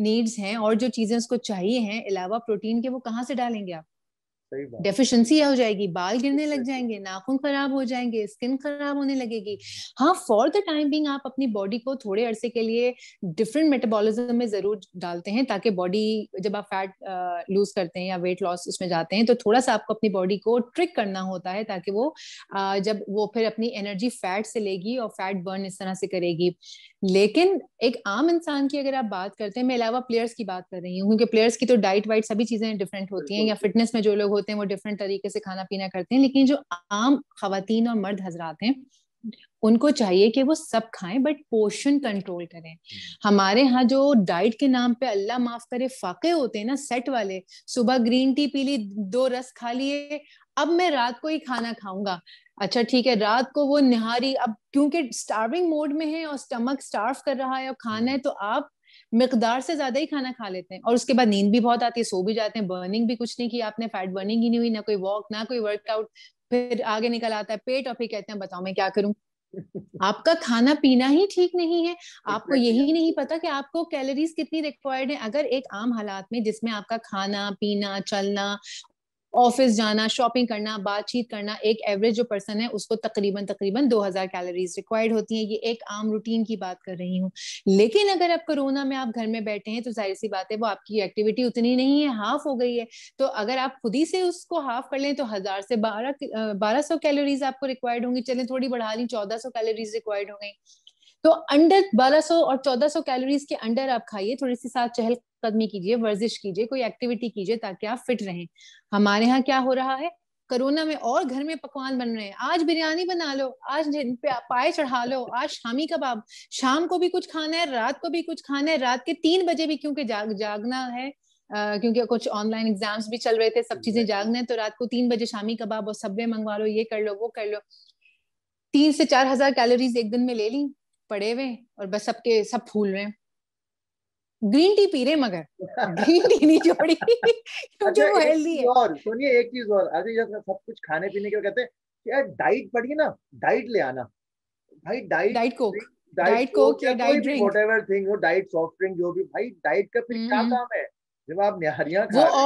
नीड्स हैं और जो चीजें उसको चाहिए हैं अलावा प्रोटीन के, वो कहाँ से डालेंगे आप? डेफिशिएंसी हो जाएगी, बाल गिरने लग जाएंगे, नाखून खराब हो जाएंगे, स्किन खराब होने लगेगी। हाँ, फॉर द टाइम बीइंग आप अपनी बॉडी को थोड़े अरसे के लिए डिफरेंट मेटाबॉलिज्म में जरूर डालते हैं ताकि बॉडी, जब आप फैट लूज करते हैं या वेट लॉस उसमें जाते हैं तो थोड़ा सा आपको अपनी बॉडी को ट्रिक करना होता है ताकि वो जब वो फिर अपनी एनर्जी फैट से लेगी और फैट बर्न इस तरह से करेगी। लेकिन एक आम इंसान की अगर आप बात करते हैं, मैं अलावा प्लेयर्स की बात कर रही हूँ क्योंकि प्लेयर्स की तो डाइट वाइट सभी चीजें डिफरेंट होती हैं या फिटनेस में जो लोग होते हैं वो डिफरेंट तरीके से खाना पीना करते हैं, लेकिन जो आम खवातीन और मर्द हजरात हैं उनको चाहिए कि वो सब खाएं बट पोर्शन कंट्रोल करें। हमारे यहाँ जो डाइट के नाम पे अल्लाह माफ करे फाके होते हैं ना, सेट वाले, सुबह ग्रीन टी पी ली, 2 रस खा लिए, अब मैं रात को ही खाना खाऊंगा, अच्छा ठीक है रात को वो निहारी, अब क्योंकि स्टार्विंग मोड में है और स्टमक स्टार्व कर रहा है और खाना है तो आप मिकदार से ज्यादा ही खाना खा लेते हैं और उसके बाद नींद भी बहुत आती है, सो भी जाते हैं, बर्निंग भी कुछ नहीं की आपने, फैट बर्निंग ही नहीं हुई, ना कोई वॉक ना कोई वर्कआउट, फिर आगे निकल आता है पेट और फिर कहते हैं बताओ मैं क्या करूं। आपका खाना पीना ही ठीक नहीं है, आपको यही नहीं पता कि आपको कैलोरीज कितनी रिक्वायर्ड है। अगर एक आम हालात में जिसमें आपका खाना पीना, चलना, ऑफिस जाना, शॉपिंग करना, बातचीत करना, एक एवरेज जो पर्सन है उसको तकरीबन 2000 कैलोरीज रिक्वायर्ड होती है। ये एक आम रूटीन की बात कर रही हूँ। लेकिन अगर आप कोरोना में आप घर में बैठे हैं तो जाहिर सी बात है वो आपकी एक्टिविटी उतनी नहीं है, हाफ हो गई है, तो अगर आप खुद ही से उसको हाफ कर लें तो 1000 से 1200 कैलोरीज आपको रिक्वायर्ड होंगी, चलें थोड़ी बढ़ा ली 1400 कैलोरीज रिक्वायर्ड हो गई। तो अंडर 1200 और 1400 कैलोरीज के अंडर आप खाइए, थोड़ी सी साथ चहल कदमी कीजिए, वर्जिश कीजिए, कोई एक्टिविटी कीजिए ताकि आप फिट रहें। हमारे यहाँ क्या हो रहा है कोरोना में, और घर में पकवान बन रहे हैं, आज बिरयानी बना लो, आज पाए चढ़ा लो, आज शामी कबाब, शाम को भी कुछ खाना है, रात को भी कुछ खाना है, रात के 3 बजे भी क्योंकि जागना है, क्योंकि कुछ ऑनलाइन एग्जाम्स भी चल रहे थे, सब चीजें जागना है, तो रात को 3 बजे शामी कबाब और सब्वे मंगवा लो, ये कर लो वो कर लो। 3000 से 4000 कैलोरीज एक दिन में ले ली, पड़े हुए और बस सबके सब फूल रहे हैं, ग्रीन टी पी रहे मगर ग्रीन टी नहीं छोड़ी क्योंकि वो हेल्दी है। और सुनिए एक चीज और, अरे जब सब कुछ खाने पीने के कहते हैं कि यार डाइट पड़ी ना, डाइट ले आना भाई, डाइट कोक या डाइट ड्रिंक, व्हाटएवर थिंग, वो डाइट सॉफ्ट ड्रिंक जो भी, भाई डाइट का फिर क्या काम है जब आप निहारियां खा रहे हैं? वो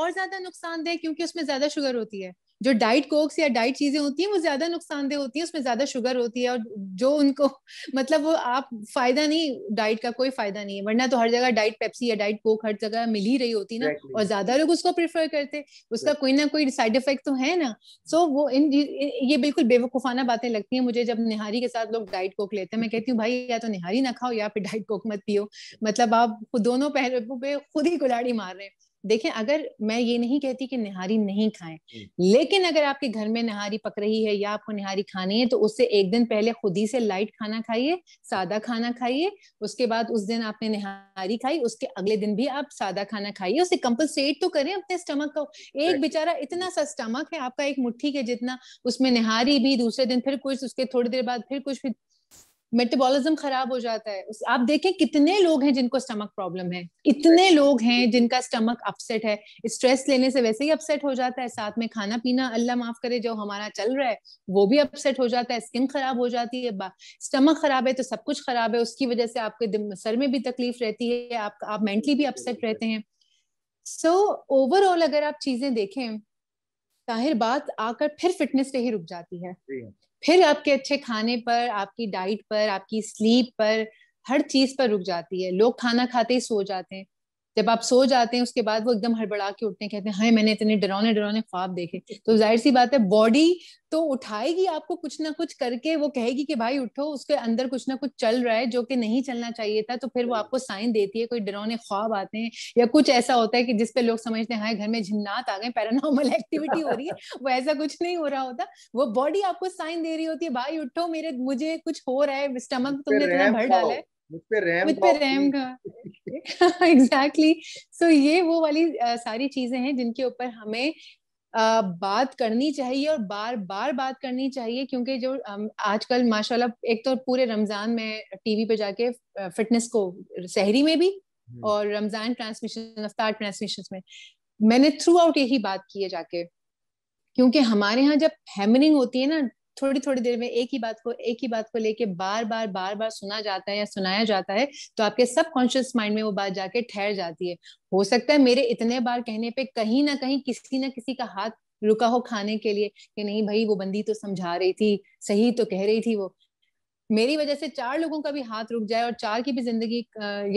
और ज्यादा नुकसानदेह, क्योंकि उसमें ज्यादा शुगर होती है। जो डाइट कोक्स या डाइट चीजें होती हैं वो ज्यादा नुकसानदेह होती हैं, उसमें ज्यादा शुगर होती है और जो उनको मतलब वो आप फायदा नहीं, डाइट का कोई फायदा नहीं है। वरना तो हर जगह डाइट पेप्सी या डाइट कोक हर जगह मिल ही रही होती ना, और ज्यादा लोग उसको प्रेफर करते, उसका कोई ना कोई साइड इफेक्ट तो है ना। सो वो ये बिल्कुल बेवकूफाना बातें लगती है मुझे जब निहारी के साथ लोग डाइट कोक लेते हैं। मैं कहती हूँ भाई या तो निहारी ना खाओ या फिर डाइट कोक मत पियो, मतलब आप दोनों पहलुओं पे खुद ही कुल्हाड़ी मार रहे हैं। देखें, अगर मैं ये नहीं कहती कि निहारी नहीं खाएं, लेकिन अगर आपके घर में निहारी पक रही है या आपको निहारी खानी है तो उससे एक दिन पहले खुद ही से लाइट खाना खाइए, सादा खाना खाइए। उसके बाद उस दिन आपने निहारी खाई, उसके अगले दिन भी आप सादा खाना खाइए, उसे कंपनसेट तो करें अपने स्टमक का। एक बेचारा इतना सा स्टमक है आपका, एक मुट्ठी के जितना, उसमें निहारी भी, दूसरे दिन फिर कुछ, उसके थोड़ी देर बाद फिर कुछ, फिर मेटाबॉलिज्म खराब हो जाता है। आप देखें कितने लोग हैं जिनको स्टमक प्रॉब्लम है, इतने लोग हैं जिनका स्टमक अपसेट है। स्ट्रेस लेने से वैसे ही अपसेट हो जाता है, साथ में खाना पीना अल्लाह माफ करे जो हमारा चल रहा है वो भी अपसेट हो जाता है, स्किन खराब हो जाती है। स्टमक खराब है तो सब कुछ खराब है, उसकी वजह से आपके सर में भी तकलीफ रहती है, आप मेंटली भी अपसेट रहते हैं। सो ओवरऑल अगर आप चीजें देखें, ताहिर, बात आकर फिर फिटनेस पे ही रुक जाती है। फिर आपके अच्छे खाने पर, आपकी डाइट पर, आपकी स्लीप पर, हर चीज पर रुक जाती है। लोग खाना खाते ही सो जाते हैं, जब आप सो जाते हैं उसके बाद वो एकदम हड़बड़ा के उठते हैं, कहते हैं हाय मैंने इतने डरावने डरावने ख्वाब देखे। तो जाहिर सी बात है बॉडी तो उठाएगी आपको कुछ ना कुछ करके, वो कहेगी कि भाई उठो, उसके अंदर कुछ ना कुछ चल रहा है जो कि नहीं चलना चाहिए था। तो फिर वो आपको साइन देती है, कोई डरावने ख्वाब आते हैं या कुछ ऐसा होता है कि जिसपे लोग समझते हैं हाय घर में जिन्नात आ गए, पैरानॉर्मल एक्टिविटी हो रही है। वो ऐसा कुछ नहीं हो रहा होता, वो बॉडी आपको साइन दे रही होती है भाई उठो, मुझे कुछ हो रहा है, स्टमक तुमने इतना भर डाला है, मुझ पे रहम का। एग्जैक्टली। सो ये वो वाली सारी चीजें हैं जिनके ऊपर हमें बात करनी चाहिए और बार बार बात करनी चाहिए, क्योंकि जो आजकल माशाल्लाह एक तो पूरे रमजान में टीवी पे जाके फिटनेस को, सहरी में भी और रमजान ट्रांसमिशन, अफ्तार ट्रांसमिशन में मैंने थ्रू आउट यही बात की है जाके, क्योंकि हमारे यहाँ जब हैमरिंग होती है ना, थोड़ी थोड़ी देर में एक ही बात को लेके बार बार सुना जाता है या सुनाया जाता है, तो आपके सबकॉन्शियस माइंड में वो बात जाके ठहर जाती है। हो सकता है मेरे इतने बार कहने पे कहीं ना कहीं किसी ना किसी का हाथ रुका हो खाने के लिए कि नहीं भाई वो बंदी तो समझा रही थी, सही तो कह रही थी, वो मेरी वजह से चार लोगों का भी हाथ रुक जाए और चार की भी जिंदगी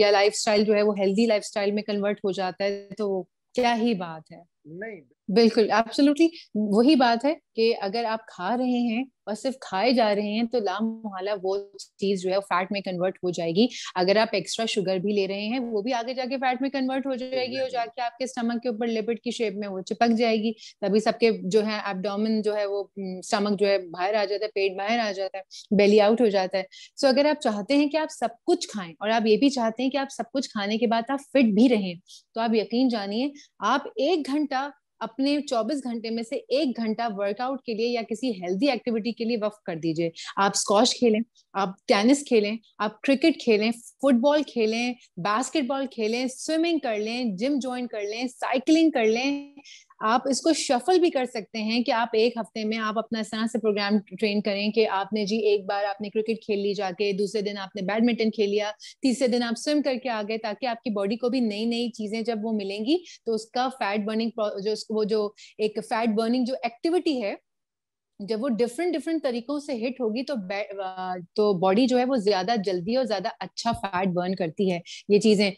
या लाइफस्टाइल जो है वो हेल्दी लाइफस्टाइल में कन्वर्ट हो जाता है, तो क्या ही बात है। नहीं, बिल्कुल एब्सोल्युटली वही बात है कि अगर आप खा रहे हैं और सिर्फ खाए जा रहे हैं तो ला मुहाला वो चीज जो है फैट में कन्वर्ट हो जाएगी। अगर आप एक्स्ट्रा शुगर भी ले रहे हैं वो भी आगे जाके फैट में कन्वर्ट हो जाएगी और जाके आपके स्टमक के ऊपर लिपिड की शेप में वो चिपक जाएगी, तभी सबके जो है एब्डोमेन जो है वो स्टमक जो है बाहर आ जाता है, पेट बाहर आ जाता है, बेली आउट हो जाता है। सो अगर आप चाहते हैं कि आप सब कुछ खाएं और आप ये भी चाहते हैं कि आप सब कुछ खाने के बाद आप फिट भी रहें, तो आप यकीन जानिए आप 1 घंटा अपने 24 घंटे में से 1 घंटा वर्कआउट के लिए या किसी हेल्दी एक्टिविटी के लिए वक्फ कर दीजिए। आप स्क्वॉश खेलें, आप टेनिस खेलें, आप क्रिकेट खेलें, फुटबॉल खेलें, बास्केटबॉल खेलें, स्विमिंग कर लें, जिम ज्वाइन कर लें, साइकिलिंग कर लें। आप इसको शफल भी कर सकते हैं कि आप एक हफ्ते में आप अपना इस तरह से प्रोग्राम ट्रेन करें कि आपने जी एक बार आपने क्रिकेट खेल ली जाके, दूसरे दिन आपने बैडमिंटन खेल लिया, तीसरे दिन आप स्विम करके आ गए, ताकि आपकी बॉडी को भी नई नई चीजें जब वो मिलेंगी तो उसका फैट बर्निंग जो एक फैट बर्निंग जो एक्टिविटी है जब वो डिफरेंट तरीकों से हिट होगी तो बॉडी जो है वो ज्यादा जल्दी और ज्यादा अच्छा फैट बर्न करती है। ये चीजें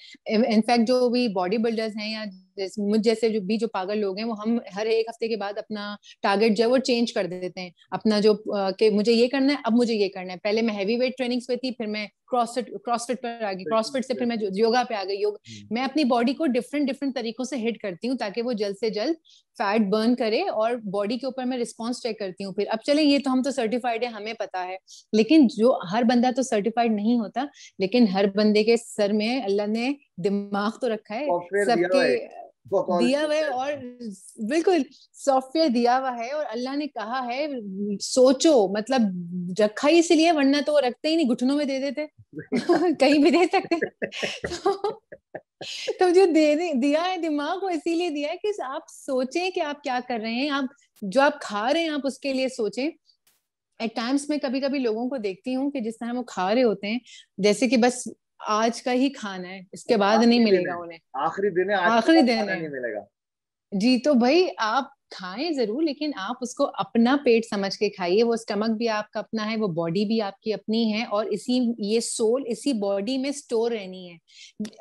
इनफैक्ट जो भी बॉडी बिल्डर्स हैं या मुझ जैसे जो पागल लोग हैं वो हम हर एक हफ्ते के बाद अपना टारगेट जो है वो चेंज कर देते हैं, अपना जो कि मुझे ये करना है, अब मुझे ये करना है। पहले मैं हैवी वेट ट्रेनिंग्स पे थी, फिर मैं क्रॉसफिट पर आ गई, क्रॉसफिट से फिर मैं योगा पे आ गई, योगा। मैं अपनी बॉडी को डिफरेंट तरीकों से हिट करती हूँ ताकि वो जल्द से जल्द फैट बर्न करे और बॉडी के ऊपर मैं रिस्पॉन्स चेक करती हूँ। फिर अब चले ये तो हम तो सर्टिफाइड है, हमें पता है, लेकिन जो हर बंदा तो सर्टिफाइड नहीं होता, लेकिन हर बंदे के सर में अल्लाह ने दिमाग तो रखा है, सबके दिया हुआ है और बिल्कुल सॉफ्टवेयर दिया हुआ है और अल्लाह ने कहा है सोचो, मतलब रखा ही इसलिए, वरना तो वो रखते ही नहीं, घुटनों में दे देते कहीं भी दे सकते तो जो दिया है दिमाग वो इसीलिए दिया है कि आप सोचें कि आप क्या कर रहे हैं, आप जो आप खा रहे हैं आप उसके लिए सोचें। एट टाइम्स में कभी कभी लोगों को देखती हूँ कि जिस तरह वो खा रहे होते हैं जैसे कि बस आज का ही खाना है, इसके बाद नहीं मिलेगा उन्हें, आखिरी दिन है, जी तो भाई आप खाएं जरूर, लेकिन आप उसको अपना पेट समझ के खाइए। वो स्टमक भी आपका अपना है, वो बॉडी भी आपकी अपनी है, और इसी ये सोल इसी बॉडी में स्टोर रहनी है,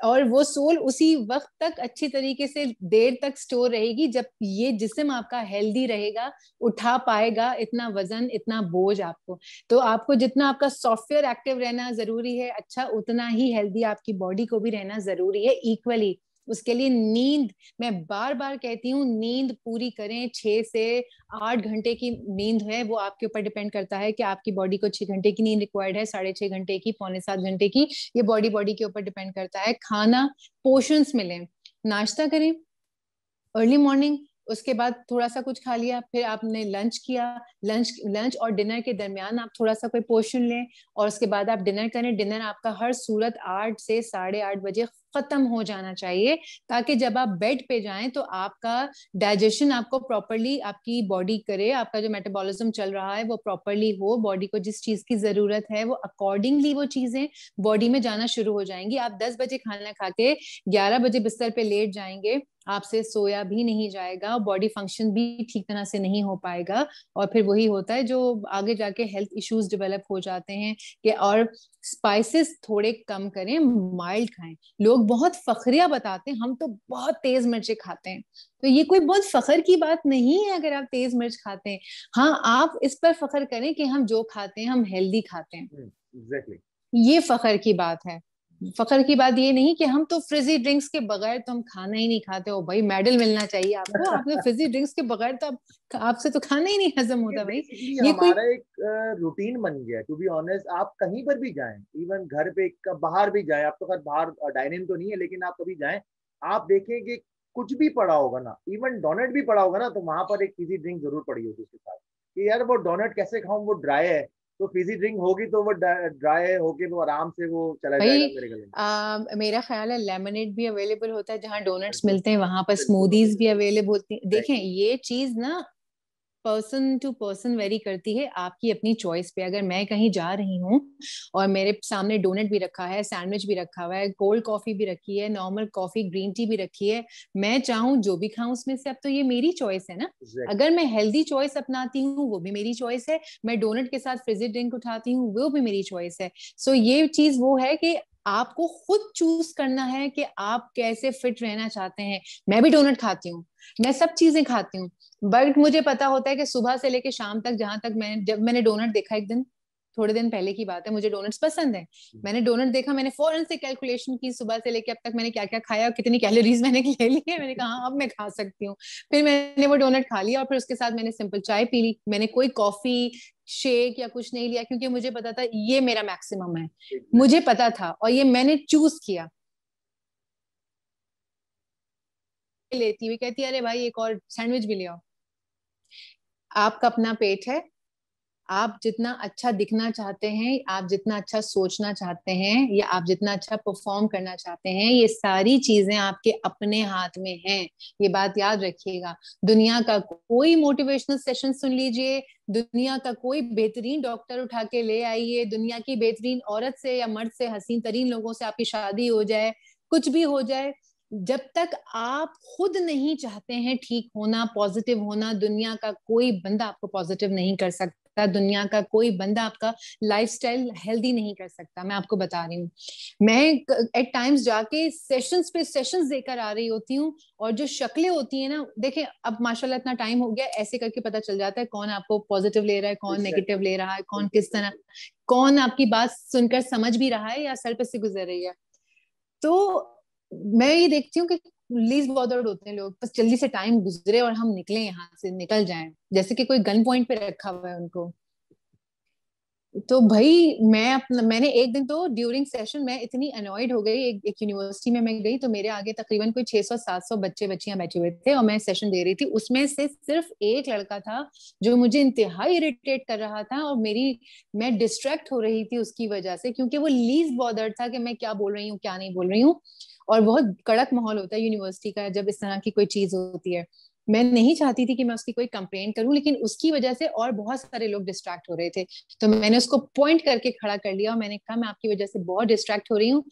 और वो सोल उसी वक्त तक अच्छी तरीके से देर तक स्टोर रहेगी जब ये जिस्म आपका हेल्दी रहेगा, उठा पाएगा इतना वजन, इतना बोझ आपको। तो आपको जितना आपका सॉफ्टवेयर एक्टिव रहना जरूरी है, अच्छा, उतना ही हेल्दी आपकी बॉडी को भी रहना जरूरी है इक्वली। उसके लिए नींद, मैं बार बार कहती हूँ, नींद पूरी करें। 6 से 8 घंटे की नींद है, वो आपके ऊपर डिपेंड करता है कि आपकी बॉडी को 6 घंटे की नींद रिक्वायर्ड है, 6.5 घंटे की, 6.5 घंटे की, ये बॉडी के ऊपर डिपेंड करता है। खाना, पोर्शंस मिलें, नाश्ता करें अर्ली मॉर्निंग, उसके बाद थोड़ा सा कुछ खा लिया, फिर आपने लंच किया, लंच और डिनर के दरमियान आप थोड़ा सा कोई पोर्शन लें, और उसके बाद आप डिनर करें। डिनर आपका हर सूरत 8 से 8:30 बजे खत्म हो जाना चाहिए, ताकि जब आप बेड पे जाएं तो आपका डाइजेशन आपको प्रॉपरली आपकी बॉडी करे, आपका जो मेटाबॉलिज्म चल रहा है वो प्रॉपरली हो, बॉडी को जिस चीज की जरूरत है वो अकॉर्डिंगली वो चीजें बॉडी में जाना शुरू हो जाएंगी। आप 10 बजे खाना खा के 11 बजे बिस्तर पे लेट जाएंगे, आपसे सोया भी नहीं जाएगा, बॉडी फंक्शन भी ठीक तरह से नहीं हो पाएगा, और फिर वही होता है जो आगे जाके हेल्थ इश्यूज डेवलप हो जाते हैं। कि और स्पाइसेस थोड़े कम करें, माइल्ड खाएं। लोग बहुत फखरिया बताते हैं, हम तो बहुत तेज मिर्चें खाते हैं, तो ये कोई बहुत फखर की बात नहीं है अगर आप तेज मिर्च खाते हैं। हाँ, आप इस पर फखर करें कि हम जो खाते हैं हम हेल्दी खाते हैं। Exactly. ये फखर की बात है। फखर की बात ये नहीं कि हम तो फ्रिजी ड्रिंक्स के बगैर तो हम खाना ही नहीं खाते। हो भाई, मेडल मिलना चाहिए आपको, आपने फ्रिजी ड्रिंक्स के बगैर तो आपसे तो खाना ही नहीं हजम होता। भाई ये हमारा एक रूटीन बन गया। टू बी ऑनेस्ट, आप कहीं पर भी जाएं, इवन घर पे बाहर भी जाएं, आप तो खैर बाहर डाइनिंग तो नहीं है, लेकिन आप कभी जाएं, आप देखें कि कुछ भी पड़ा होगा ना, इवन डोनट भी पड़ा होगा ना, तो वहां पर एक फिजी ड्रिंक जरूर पड़ी होगी उसके साथ, कि यार वो डोनट कैसे खाऊं, वो ड्राई है, तो फिजी ड्रिंक होगी तो वो ड्राई होके वो आराम से वो चला जाएगा। मेरा ख्याल है लेमनेड भी अवेलेबल होता है, जहाँ डोनट्स मिलते हैं वहां पर स्मूदीज भी अवेलेबल होती है। देखें, ये चीज ना पर्सन टू पर्सन वेरी करती है, आपकी अपनी चॉइस पे। अगर मैं कहीं जा रही हूँ और मेरे सामने डोनट भी रखा है, सैंडविच भी रखा हुआ है, कोल्ड कॉफी भी रखी है, नॉर्मल कॉफी, ग्रीन टी भी रखी है, मैं चाहूँ जो भी खाऊं उसमें से, अब तो ये मेरी चॉइस है ना। अगर मैं हेल्दी चॉइस अपनाती हूँ वो भी मेरी चॉइस है, मैं डोनट के साथ फ्रिजी ड्रिंक उठाती हूँ वो भी मेरी चॉइस है। सो ये चीज वो है कि आपको खुद चूज करना है कि आप कैसे फिट रहना चाहते हैं। मैं भी डोनट खाती हूँ, मैं सब चीजें खाती हूँ, बट मुझे पता होता है कि सुबह से लेके शाम तक, जहां तक जब मैंने डोनट देखा, एक दिन थोड़े दिन पहले की बात है, मुझे डोनट्स पसंद है, मैंने डोनट देखा, मैंने फौरन से कैलकुलेशन की सुबह से लेके अब तक मैंने क्या क्या खाया, कितनी कैलोरीज मैंने ले ली है। मैंने कहा अब मैं खा सकती हूँ, फिर मैंने वो डोनट खा लिया, और फिर उसके साथ मैंने सिंपल चाय पी ली। मैंने कोई कॉफी शेक या कुछ नहीं लिया, क्योंकि मुझे पता था ये मेरा मैक्सिमम है, मुझे पता था, और ये मैंने चूज किया। लेती हुई कहती है अरे भाई एक और सैंडविच भी ले आओ। आपका अपना पेट है, आप जितना अच्छा दिखना चाहते हैं, आप जितना अच्छा सोचना चाहते हैं, या आप जितना अच्छा परफॉर्म करना चाहते हैं, ये सारी चीजें आपके अपने हाथ में हैं। ये बात याद रखिएगा। दुनिया का कोई मोटिवेशनल सेशन सुन लीजिए, दुनिया का कोई बेहतरीन डॉक्टर उठा के ले आइए, दुनिया की बेहतरीन औरत से या मर्द से, हसीन तरीन लोगों से आपकी शादी हो जाए, कुछ भी हो जाए, जब तक आप खुद नहीं चाहते हैं ठीक होना, पॉजिटिव होना, दुनिया का कोई बंदा आपको पॉजिटिव नहीं कर सकता, दुनिया का कोई बंदा आपका लाइफस्टाइल हेल्दी नहीं कर सकता। मैं आपको बता रही हूँ, मैं एट टाइम्स जाके सेशंस पे सेशंस देकर आ रही होती हूँ, और जो शक्लें होती है ना, देखें अब माशाल्लाह इतना टाइम हो गया, ऐसे करके पता चल जाता है कौन आपको पॉजिटिव ले रहा है, कौन नेगेटिव ले रहा है, कौन किस तरह, कौन आपकी बात सुनकर समझ भी रहा है या सर पे से गुजर रही है। तो मैं ये देखती हूँ कि लीस्ट बॉदर्ड होते हैं लोग, बस जल्दी से टाइम गुजरे और हम निकले, यहाँ से निकल जाएं, जैसे कि कोई गन पॉइंट पे रखा हुआ है उनको। तो भाई मैंने एक दिन तो ड्यूरिंग सेशन मैं इतनी अनॉयड हो गई, एक यूनिवर्सिटी में मैं गई, तो मेरे आगे तकरीबन कोई 600-700 बच्चे बच्चियां बैठे हुए थे और मैं सेशन दे रही थी। उसमें से सिर्फ एक लड़का था जो मुझे इंतहाई इरिटेट कर रहा था, और मैं डिस्ट्रैक्ट हो रही थी उसकी वजह से, क्योंकि वो लीस्ट बॉदर्ड था कि मैं क्या बोल रही हूँ क्या नहीं बोल रही हूँ। और बहुत कड़क माहौल होता है यूनिवर्सिटी का जब इस तरह की कोई चीज होती है। मैं नहीं चाहती थी कि मैं उसकी कोई कंप्लेंट करूं, लेकिन उसकी वजह से और बहुत सारे लोग डिस्ट्रैक्ट हो रहे थे, तो मैंने उसको पॉइंट करके खड़ा कर लिया और मैंने कहा मैं आपकी वजह से बहुत डिस्ट्रैक्ट हो रही हूँ,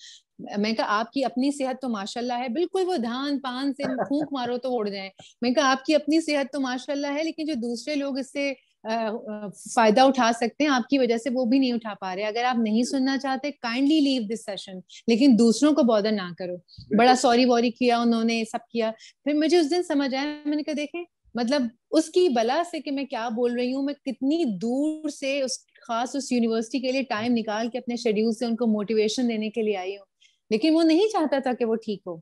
मैं कहा आपकी अपनी सेहत तो माशाल्लाह है, बिल्कुल वो धान पान से फूंक मारो तो उड़ जाए। मैं कहा आपकी अपनी सेहत तो माशाल्लाह है, लेकिन जो दूसरे लोग इससे फायदा उठा सकते हैं आपकी वजह से वो भी नहीं उठा पा रहे। अगर आप नहीं सुनना चाहते काइंडली लीव दिस सेशन, लेकिन दूसरों को बॉदर ना करो। बड़ा सॉरी वॉरी किया उन्होंने, सब किया। फिर मुझे उस दिन समझ आया, मैंने कहा देखें मतलब उसकी बला से कि मैं क्या बोल रही हूँ, मैं कितनी दूर से उस खास उस यूनिवर्सिटी के लिए टाइम निकाल के अपने शेड्यूल से उनको मोटिवेशन देने के लिए आई हूँ, लेकिन वो नहीं चाहता था कि वो ठीक हो।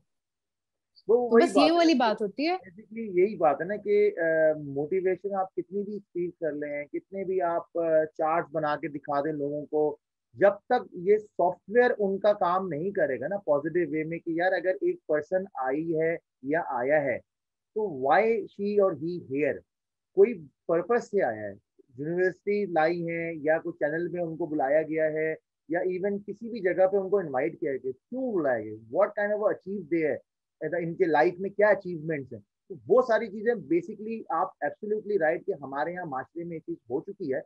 वो बस ये वाली बात होती है। बेसिकली यही बात है ना कि मोटिवेशन आप कितनी भी फील कर लें, कितने भी आप चार्ट बना के दिखा दें लोगों को, जब तक ये सॉफ्टवेयर उनका काम नहीं करेगा ना पॉजिटिव वे में कि यार अगर एक पर्सन आई है या आया है तो व्हाई शी और ही हियर, कोई पर्पस से आया है, यूनिवर्सिटी लाई है या कोई चैनल में उनको बुलाया गया है या इवन किसी भी जगह पे उनको इनवाइट किया गया, क्यों बुलाया गया, व्हाट काइंड ऑफ अचीव दे है, इनके लाइफ में क्या अचीवमेंट्स हैं। तो वो सारी चीज़ें बेसिकली आप एब्सोल्युटली राइट कि हमारे यहाँ माशरे में ये चीज़ हो चुकी है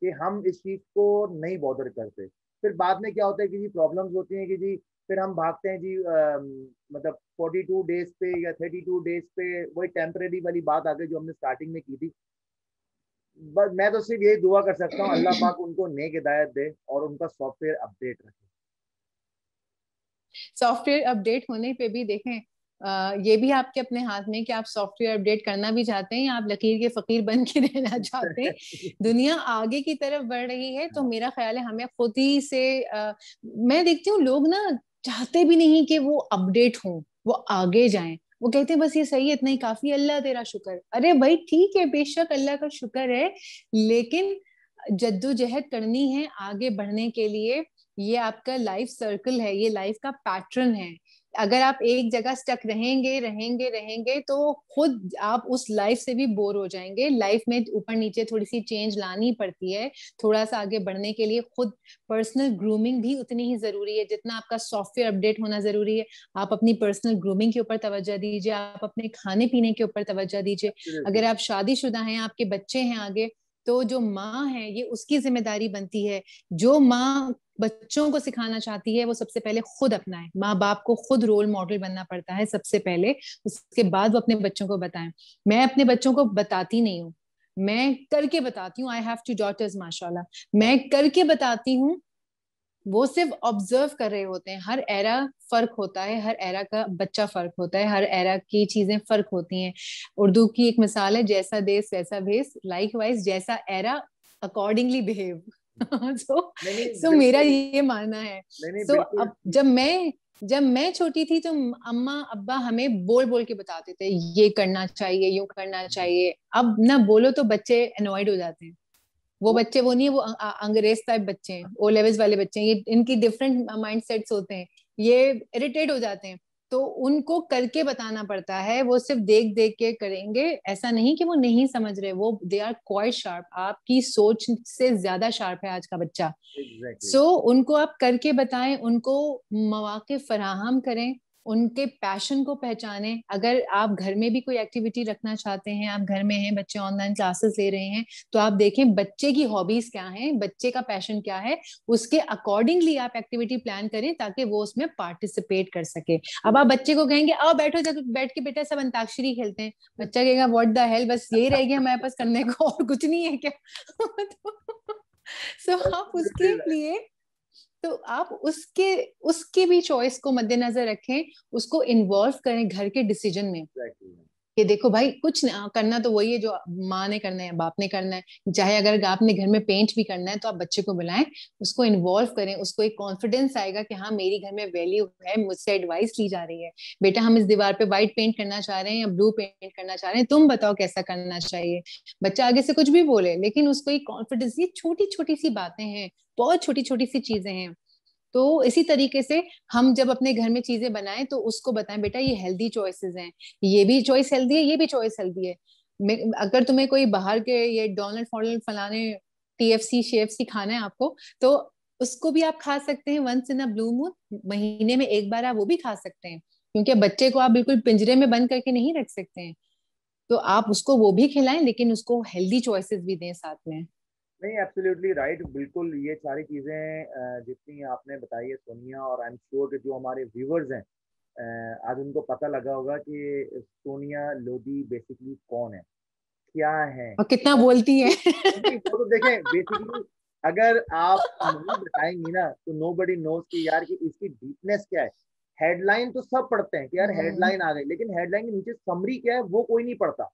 कि हम इस चीज़ को नहीं बॉदर करते। फिर बाद में क्या होता है कि जी प्रॉब्लम्स होती हैं कि जी फिर हम भागते हैं जी मतलब 42 डेज पे या 32 डेज पे, वही टेम्परेरी वाली बात आ गई जो हमने स्टार्टिंग में की थी। बट मैं तो सिर्फ यही दुआ कर सकता हूँ अल्लाह पाक उनको नेक हिदायत दे और उनका सॉफ्टवेयर अपडेट रखे। सॉफ्टवेयर अपडेट होने पे भी देखें ये भी आपके अपने हाथ में कि आप सॉफ्टवेयर अपडेट करना भी चाहते हैं या आप लकीर के फकीर बन के रहना चाहते हैं। दुनिया आगे की तरफ बढ़ रही है तो मेरा ख्याल है हमें खुद ही से मैं देखती हूँ लोग ना चाहते भी नहीं कि वो अपडेट हों, वो आगे जाएं, वो कहते हैं बस ये सही है, इतना ही काफी, अल्लाह तेरा शुक्र। अरे भाई ठीक है, बेशक अल्लाह का शुक्र है, लेकिन जद्दोजहद करनी है आगे बढ़ने के लिए। ये आपका लाइफ सर्कल है, ये लाइफ का पैटर्न है। अगर आप एक जगह स्टक रहेंगे तो खुद आप उस लाइफ से भी बोर हो जाएंगे। लाइफ में ऊपर नीचे थोड़ी सी चेंज लानी पड़ती है। थोड़ा सा आगे बढ़ने के लिए खुद पर्सनल ग्रूमिंग भी उतनी ही जरूरी है जितना आपका सॉफ्टवेयर अपडेट होना जरूरी है। आप अपनी पर्सनल ग्रूमिंग के ऊपर तवज्जो दीजिए, आप अपने खाने पीने के ऊपर तवज्जो दीजिए। अगर आप शादीशुदा हैं, आपके बच्चे हैं आगे, तो जो माँ है ये उसकी जिम्मेदारी बनती है। जो माँ बच्चों को सिखाना चाहती है वो सबसे पहले खुद अपनाए। माँ बाप को खुद रोल मॉडल बनना पड़ता है सबसे पहले, उसके बाद वो अपने बच्चों को बताएं। मैं अपने बच्चों को बताती नहीं हूँ, मैं करके बताती हूँ। आई हैव टू डॉटर्स माशाल्लाह, मैं करके बताती हूँ, वो सिर्फ ऑब्जर्व कर रहे होते हैं। हर एरा फर्क होता है, हर एरा का बच्चा फर्क होता है, हर एरा की चीजें फर्क होती हैं। उर्दू की एक मिसाल है, जैसा देश वैसा भेस, लाइकवाइज जैसा एरा अकॉर्डिंगली बिहेव। सो मेरा ये मानना है। सो अब जब मैं छोटी थी तो अम्मा अब्बा हमें बोल बोल के बताते थे ये करना चाहिए, यूं करना चाहिए। अब ना बोलो तो बच्चे एनॉयड हो जाते हैं। वो बच्चे वो नहीं है, वो अंग्रेज टाइप बच्चे हैं, ओ लेवल्स वाले बच्चे हैं। ये इनकी डिफरेंट माइंडसेट्स होते हैं, ये इरिटेट हो जाते हैं। तो उनको करके बताना पड़ता है, वो सिर्फ देख देख के करेंगे। ऐसा नहीं कि वो नहीं समझ रहे, वो दे आर क्वाइट शार्प। आपकी सोच से ज्यादा शार्प है आज का बच्चा। Exactly. So, उनको आप करके बताएं, उनको मौके फराहम करें, उनके पैशन को पहचाने। अगर आप घर में भी कोई एक्टिविटी रखना चाहते हैं, आप घर में हैं, बच्चे ऑनलाइन क्लासेस ले रहे हैं, तो आप देखें बच्चे की हॉबीज क्या हैं, बच्चे का पैशन क्या है, उसके अकॉर्डिंगली आप एक्टिविटी प्लान करें ताकि वो उसमें पार्टिसिपेट कर सके। अब आप बच्चे को कहेंगे आओ बैठो, जब बैठ के बेटा सब अंताक्षरी खेलते हैं, बच्चा कहेगा व्हाट द हेल, बस यही रह गया हमारे पास करने को, और कुछ नहीं है क्या। सो आप उसके लिए तो आप उसके भी चॉइस को मद्देनजर रखें, उसको इन्वॉल्व करें घर के डिसीजन में। Exactly. कि देखो भाई कुछ करना तो वही है जो माँ ने करना है, बाप ने करना है। चाहे अगर आपने घर में पेंट भी करना है तो आप बच्चे को बुलाएं, उसको इन्वॉल्व करें, उसको एक कॉन्फिडेंस आएगा कि हाँ मेरी घर में वैल्यू है, मुझसे एडवाइस ली जा रही है। बेटा हम इस दीवार पे व्हाइट पेंट करना चाह रहे हैं या ब्लू पेंट करना चाह रहे हैं, तुम बताओ कैसा करना चाहिए। बच्चा आगे से कुछ भी बोले, लेकिन उसको एक कॉन्फिडेंस। ये छोटी छोटी सी बातें हैं, बहुत छोटी छोटी सी चीजें हैं। तो इसी तरीके से हम जब अपने घर में चीजें बनाएं तो उसको बताएं बेटा ये हेल्दी चॉइसेस हैं, ये भी चॉइस हेल्दी है, ये भी चॉइस हेल्दी है। अगर तुम्हें कोई बाहर के ये डोनल्ड फॉनल्ड फलाने टीएफसी शेएफसी खाना है आपको, तो उसको भी आप खा सकते हैं। Once in a blue moon, महीने में एक बार आप वो भी खा सकते हैं, क्योंकि बच्चे को आप बिल्कुल पिंजरे में बंद करके नहीं रख सकते हैं। तो आप उसको वो भी खिलाएं, लेकिन उसको हेल्दी चॉइसेस भी दें साथ में। नहीं, एब्सोल्युटली राइट, बिल्कुल ये सारी चीज़ें जितनी आपने बताई है सोनिया, और आई एम श्योर कि जो हमारे व्यूवर्स हैं आज उनको पता लगा होगा कि सोनिया लोधी बेसिकली कौन है, क्या है और कितना बोलती है। तो देखें बेसिकली अगर आप नहीं बताएंगी ना तो नोबडी नोस कि यार कि इसकी डीपनेस क्या है। हेडलाइन तो सब पढ़ते हैं कि यार हेडलाइन आ गई, लेकिन हेडलाइन के नीचे समरी क्या है वो कोई नहीं पढ़ता,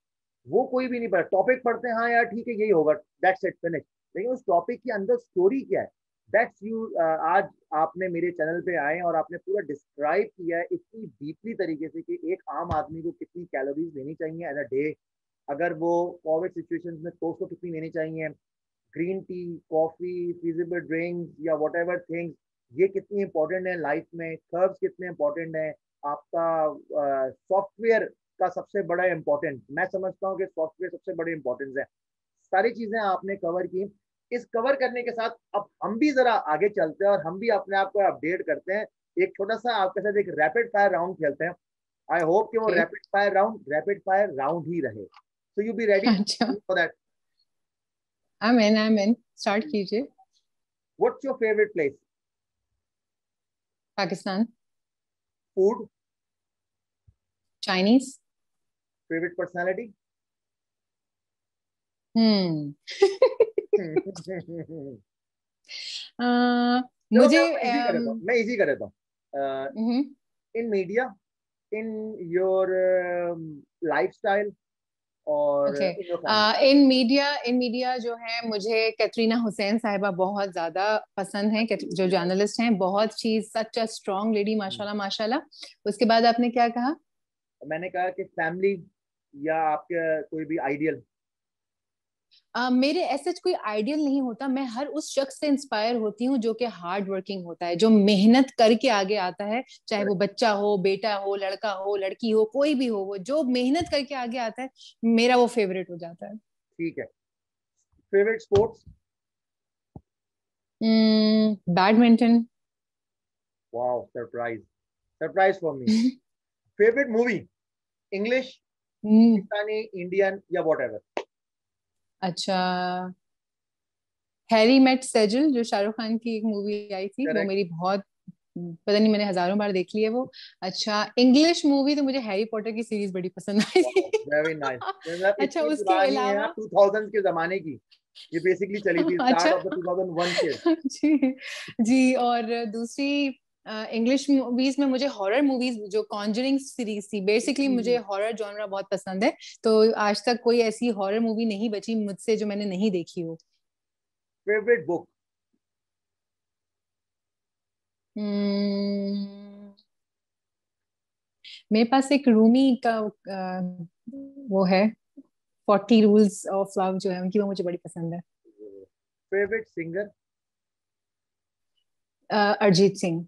वो कोई भी नहीं पढ़ता। टॉपिक पढ़ते हैं, हाँ यार ठीक है यही होगा, दैट्स इट फिनिश, लेकिन उस टॉपिक के अंदर स्टोरी क्या है, दैट्स यू। आज आपने मेरे चैनल पे आए और आपने पूरा डिस्क्राइब किया है इतनी डीपली तरीके से कि एक आम आदमी को कितनी कैलोरीज लेनी चाहिए एन अ डे, अगर वो कोविड सिचुएशंस में तो उसको कितनी लेनी चाहिए, green tea, coffee, feasible drinks या वॉट एवर थिंग्स, ये कितनी इंपॉर्टेंट है लाइफ में, कर्व्स कितने इंपॉर्टेंट हैं, आपका सॉफ्टवेयर का सबसे बड़ा इम्पोर्टेंट, मैं समझता हूँ कि सॉफ्टवेयर सबसे बड़े इम्पोर्टेंस है। सारी चीजें आपने कवर की। इस कवर करने के साथ अब हम भी जरा आगे चलते हैं और हम भी अपने आप को अपडेट करते हैं। एक छोटा सा आपके साथ एक रैपिड फायर राउंड खेलते हैं। आई होप कि वो रैपिड फायर राउंड ही रहे। So you be ready for that? I am in. Start कीजिए। What's your favourite place? Pakistan. Food? Chinese. Favourite personality? मुझे मैं इजी कर देता हूँ। In media, in your lifestyle और इन मीडिया जो है मुझे कैटरीना हुसैन साहिबा बहुत ज्यादा पसंद है, जो जर्नलिस्ट हैं, बहुत चीज, सच अ स्ट्रॉन्ग लेडी, माशाल्लाह माशाल्लाह। उसके बाद आपने क्या कहा? मैंने कहा कि फैमिली या आपके कोई भी आइडियल? मेरे ऐसा कोई आइडियल नहीं होता, मैं हर उस शख्स से इंस्पायर होती हूँ जो कि हार्ड वर्किंग होता है, जो मेहनत करके आगे आता है, चाहे वो बच्चा हो, बेटा हो, लड़का हो, लड़की हो, कोई भी हो, वो जो मेहनत करके आगे आता है मेरा वो फेवरेट हो जाता है। ठीक है। Favourite sports? Badminton. Wow, surprise, surprise for me. Favourite movie? English, Pakistani, Indian या व्हाटएवर? अच्छा, हैरी मेट सेजल, जो शाहरुख खान की एक मूवी आई थी, वो मेरी बहुत, पता नहीं मैंने हजारों बार देख ली है वो। अच्छा, इंग्लिश मूवी तो मुझे हैरी पॉटर की सीरीज बड़ी पसंद आई थी। Very nice. अच्छा, उसके अलावा 2000 के जमाने की ये बेसिकली चली थी, स्टार्ट ऑफ 2001 के। जी जी। और दूसरी इंग्लिश मूवीज में मुझे हॉरर मूवीज, जो कॉन्जरिंग सीरीज थी, बेसिकली मुझे हॉरर जॉनरा बहुत पसंद है, तो आज तक कोई ऐसी हॉरर मूवी नहीं बची मुझसे जो मैंने नहीं देखी हो। Favourite book? मेरे पास एक रूमी का वो है 40 Rules of Love जो है उनकी, वो मुझे बड़ी पसंद है। Favourite singer? Arijit Singh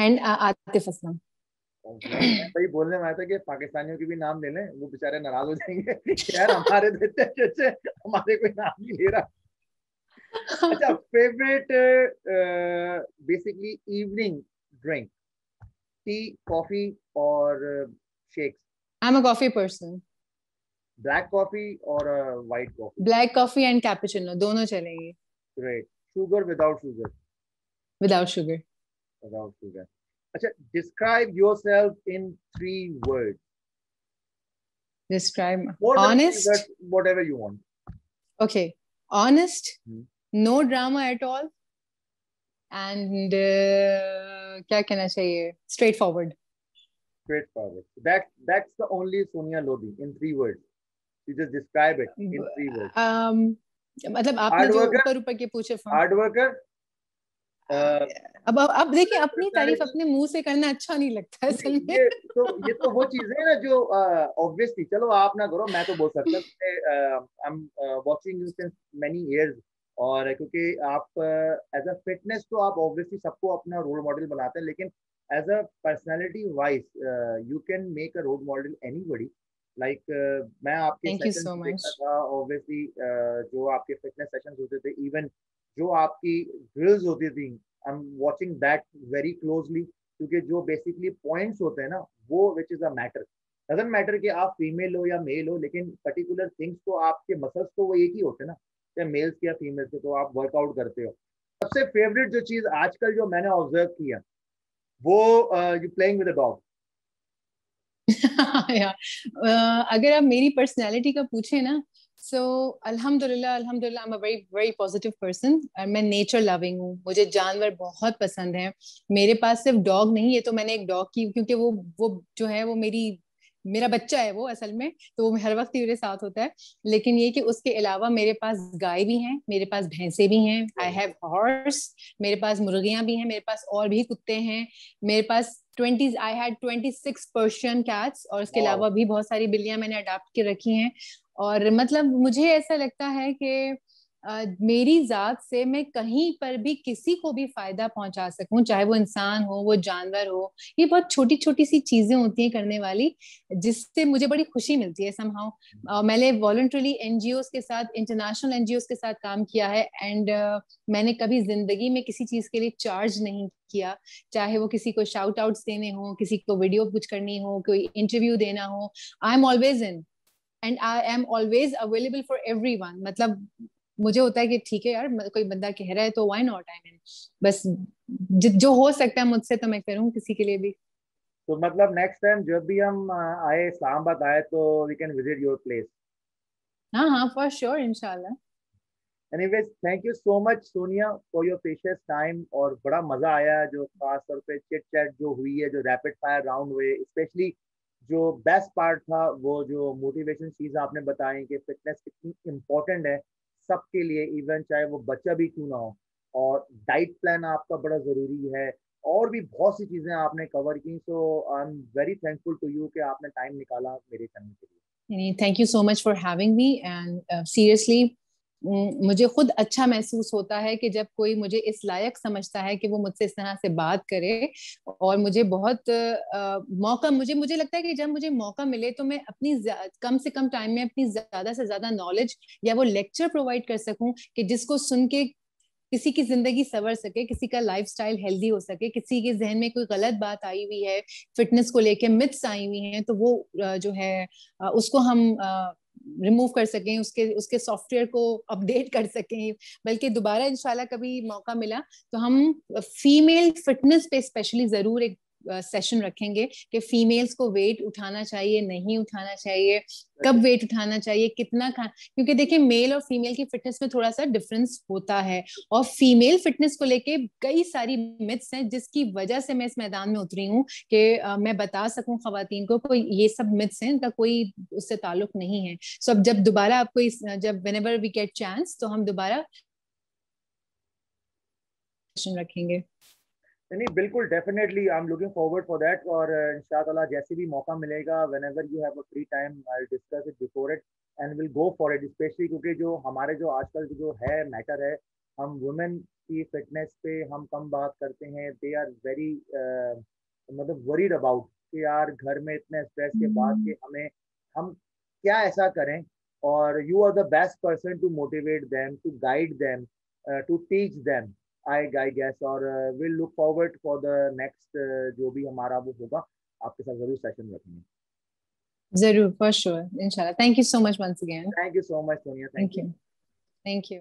and Atif Aslam. सही बोलने में आया था कि पाकिस्तानियों के भी नाम ले लें, वो बेचारे नाराज हो जाएंगे यार हमारे देते अच्छे, हमारे कोई नाम नहीं ले रहा। अच्छा, favourite basically evening drink? Tea, coffee और shakes? I am a coffee person. Black coffee और white coffee? Black coffee and cappuccino, दोनों चलेंगे। Great. Sugar? Without sugar. Without sugar. Without sugar. अच्छा, describe yourself in 3 words. Describe. More honest. Whatever you want. Okay. Honest. No drama at all. And क्या कहना चाहिए? Straightforward. Straightforward. That's the only Sonia Lodhi in 3 words. You just describe it in 3 words. मतलब आपने जो ऊपर के पूछे, hard worker. अब देखिए अपनी तारीफ अपने मुंह से करना अच्छा नहीं लगता है। ये तो वो चीजें है ना जो ऑब्वियसली, चलो आप ना करो, मैं तो बोल सकता हूं, I am watching you since many years, और क्योंकि आप एज अ फिटनेस तो आप ऑब्वियसली सबको अपना रोल मॉडल बनाते हैं, लेकिन as a personality wise you can make a role model anybody. Like मैं आपके सेशंस देखता था, ऑब्वियसली जो आपके फिटनेस सेशंस होते थे, इवन जो आपकी ड्रिल्स होती थी, I am watching that very closely, क्योंकि जो बेसिकली पॉइंट्स होते हैं ना वो which is a matter, doesn't matter कि आप फीमेल हो या मेल हो, लेकिन पर्टिकुलर थिंग्स तो आपके मसल्स तो वो एक ही होते हैं ना, मेल्स या फीमेल्स से, तो आप वर्कआउट करते हो। सबसे फेवरेट जो चीज आजकल जो मैंने ऑब्जर्व किया वो you playing with a dog. अगर आप मेरी पर्सनालिटी का पूछे ना, सो अल्हम्दुलिल्लाह I am a very very positive person. मैं नेचर लविंग हूँ, मुझे जानवर बहुत पसंद है। मेरे पास सिर्फ डॉग नहीं है, तो मैंने एक डॉग की, क्योंकि वो जो है वो मेरा बच्चा है, वो असल में तो वो हर वक्त ही मेरे साथ होता है। लेकिन ये कि उसके अलावा मेरे पास गाय भी हैं, मेरे पास भैंसे भी हैं, आई हैव हॉर्स, मेरे पास मुर्गियां भी हैं, मेरे पास और भी कुत्ते हैं, मेरे पास 26 पर्शियन कैट्स और इसके अलावा भी बहुत सारी बिल्लियां मैंने अडॉप्ट के रखी हैं। और मतलब मुझे ऐसा लगता है कि मेरी जात से मैं कहीं पर भी किसी को भी फायदा पहुंचा सकूं, चाहे वो इंसान हो, वो जानवर हो। ये बहुत छोटी छोटी सी चीजें होती हैं करने वाली, जिससे मुझे बड़ी खुशी मिलती है समहाउ। मैंने वॉलंटरली एनजीओस के साथ, इंटरनेशनल एनजीओस के साथ काम किया है, एंड मैंने कभी जिंदगी में किसी चीज के लिए चार्ज नहीं किया, चाहे वो किसी को शाउट आउट्स देने हो, किसी को वीडियो कुछ करनी हो, कोई इंटरव्यू देना हो। I am always available for everyone। मतलब मुझे होता है कि ठीक है यार, कोई बंदा कह रहा है तो why not, I mean, बस जो हो सकता है मुझसे तो मैं करूँ किसी के लिए भी। तो मतलब नेक्स्ट टाइम जब भी हम आए, इस्लामाबाद आए, तो we can visit your place. हाँ हाँ, फॉर श्योर, इंशाल्लाह। Anyways, thank you so much Sonia for your precious time, और बड़ा मजा आया, जो खास तौर पे चिट चैट जो हुई है, जो रैपिड फायर राउंड हुए, स्पेशली जो बेस्ट पार्ट था वो जो मोटिवेशन चीज आपने बताई कि फिटनेस कितनी इम्पोर्टेंट है सबके लिए, इवन चाहे वो बच्चा भी क्यों ना हो, और डाइट प्लान आपका बड़ा ज़रूरी है, और भी बहुत सी चीज़ें आपने कवर की। So I am very thankful to you कि आपने टाइम निकाला मेरे चैनल के लिए। Thank you so much for having me, and seriously मुझे खुद अच्छा महसूस होता है कि जब कोई मुझे इस लायक समझता है कि वो मुझसे इस तरह से बात करे, और मुझे बहुत मौका मुझे लगता है कि जब मुझे मौका मिले तो मैं अपनी कम से कम टाइम में अपनी ज्यादा से ज्यादा नॉलेज या वो लेक्चर प्रोवाइड कर सकूं कि जिसको सुन के किसी की जिंदगी सवर सके, किसी का लाइफस्टाइल हेल्दी हो सके, किसी के जहन में कोई गलत बात आई हुई है फिटनेस को लेके, मिथ्स आई हुई हैं, तो वो जो है उसको हम रिमूव कर सकें, उसके सॉफ्टवेयर को अपडेट कर सकें। बल्कि दोबारा इंशाल्लाह कभी मौका मिला तो हम फीमेल फिटनेस पे स्पेशली जरूर एक सेशन रखेंगे कि फीमेल्स को वेट उठाना चाहिए, नहीं उठाना चाहिए, कब वेट उठाना चाहिए, कितना खाना, क्योंकि देखिए मेल और फीमेल की फिटनेस में थोड़ा सा डिफरेंस होता है, और फीमेल फिटनेस को लेके कई सारी मिथ्स हैं जिसकी वजह से मैं इस मैदान में उतरी हूँ कि मैं बता सकूं खवातीन को ये सब मिथ्स हैं, इनका कोई उससे ताल्लुक नहीं है। सो अब जब दोबारा आपको जब व्हेनेवर वी गेट चांस तो हम दोबारा सेशन रखेंगे। नहीं, बिल्कुल, definitely I am looking forward for that, और इंशाल्लाह जैसे भी मौका मिलेगा, whenever you have a free time I will discuss it before it and will go for it, specially क्योंकि जो हमारे जो आजकल जो है मैटर है, हम वुमेन की फिटनेस पे हम कम बात करते हैं। दे आर वेरी मतलब वरीड अबाउट कि यार घर में इतने स्ट्रेस के बाद कि हम क्या ऐसा करें, और you are the best person to motivate them, to guide them, to teach them, I guess, और we'll look forward for the next जो भी हमारा वो होगा आपके साथ जरूर सेशन रखेंगे, जरूर, for sure, इंशाल्लाह। Thank you so much once again. Thank you so much, Sonia. Thank you.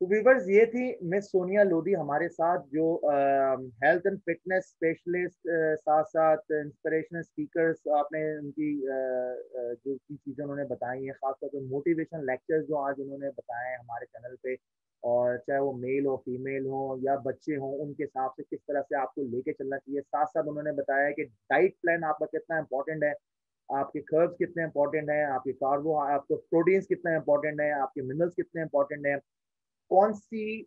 तो viewers, ये थी मिस सोनिया लोधी हमारे साथ, जो हेल्थ एंड फिटनेस स्पेशलिस्ट, साथ साथ इंस्पिरेशनल स्पीकर्स, आपने उनकी जो चीजें उन्होंने बताई हैं, खासतौर पर मोटिवेशन लेक्चर्स जो आज उन्होंने बताए हैं हमारे चैनल पे, और चाहे वो मेल हो, फीमेल हो, या बच्चे हों, उनके हिसाब से किस तरह से आपको लेके चलना चाहिए। साथ साथ उन्होंने बताया कि डाइट प्लान आपका कितना इंपॉर्टेंट है, आपके कर्ब्स कितने इंपॉर्टेंट हैं, आपके कार्बो, आपके प्रोटीन्स कितने इंपॉर्टेंट हैं, आपके मिनरल्स कितने इंपॉर्टेंट हैं, कौन सी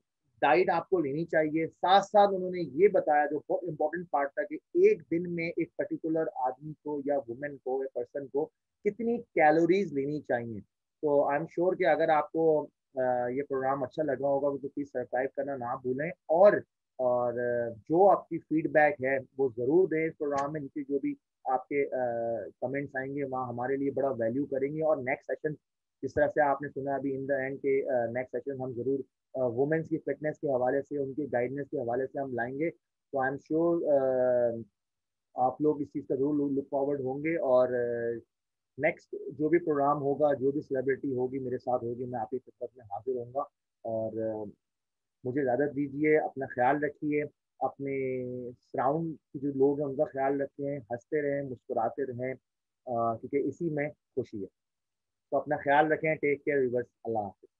डाइट आपको लेनी चाहिए। साथ साथ उन्होंने ये बताया जो बहुत इंपॉर्टेंट पार्ट था कि एक दिन में एक पर्टिकुलर आदमी को या वुमेन को या पर्सन को कितनी कैलोरीज लेनी चाहिए। तो आई एम श्योर कि अगर आपको ये प्रोग्राम अच्छा लगा होगा तो प्लीज़ सब्सक्राइब करना ना भूलें, और जो आपकी फीडबैक है वो ज़रूर दें इस प्रोग्राम में। नीचे जो भी आपके कमेंट्स आएंगे वहाँ हमारे लिए बड़ा वैल्यू करेंगे, और नेक्स्ट सेशन जिस तरह से आपने सुना अभी इन द एंड के नेक्स्ट सेशन हम ज़रूर वुमेंस की फिटनेस के हवाले से, उनके गाइडेंस के हवाले से हम लाएंगे। तो आई एम श्योर आप लोग इस चीज़ का ज़रूर लुक फॉरवर्ड होंगे, और नेक्स्ट जो भी प्रोग्राम होगा, जो भी सेलिब्रिटी होगी मेरे साथ होगी, मैं आपकी खिदमत में हाजिर होऊंगा। और मुझे इजाज़त दीजिए, अपना ख्याल रखिए, अपने सराउंड के जो लोग हैं उनका ख्याल रखें, हंसते रहें, मुस्कुराते रहें, क्योंकि इसी में खुशी है। तो अपना ख्याल रखें, टेक केयर व्यूअर्स, अल्लाह हाफ़िज़।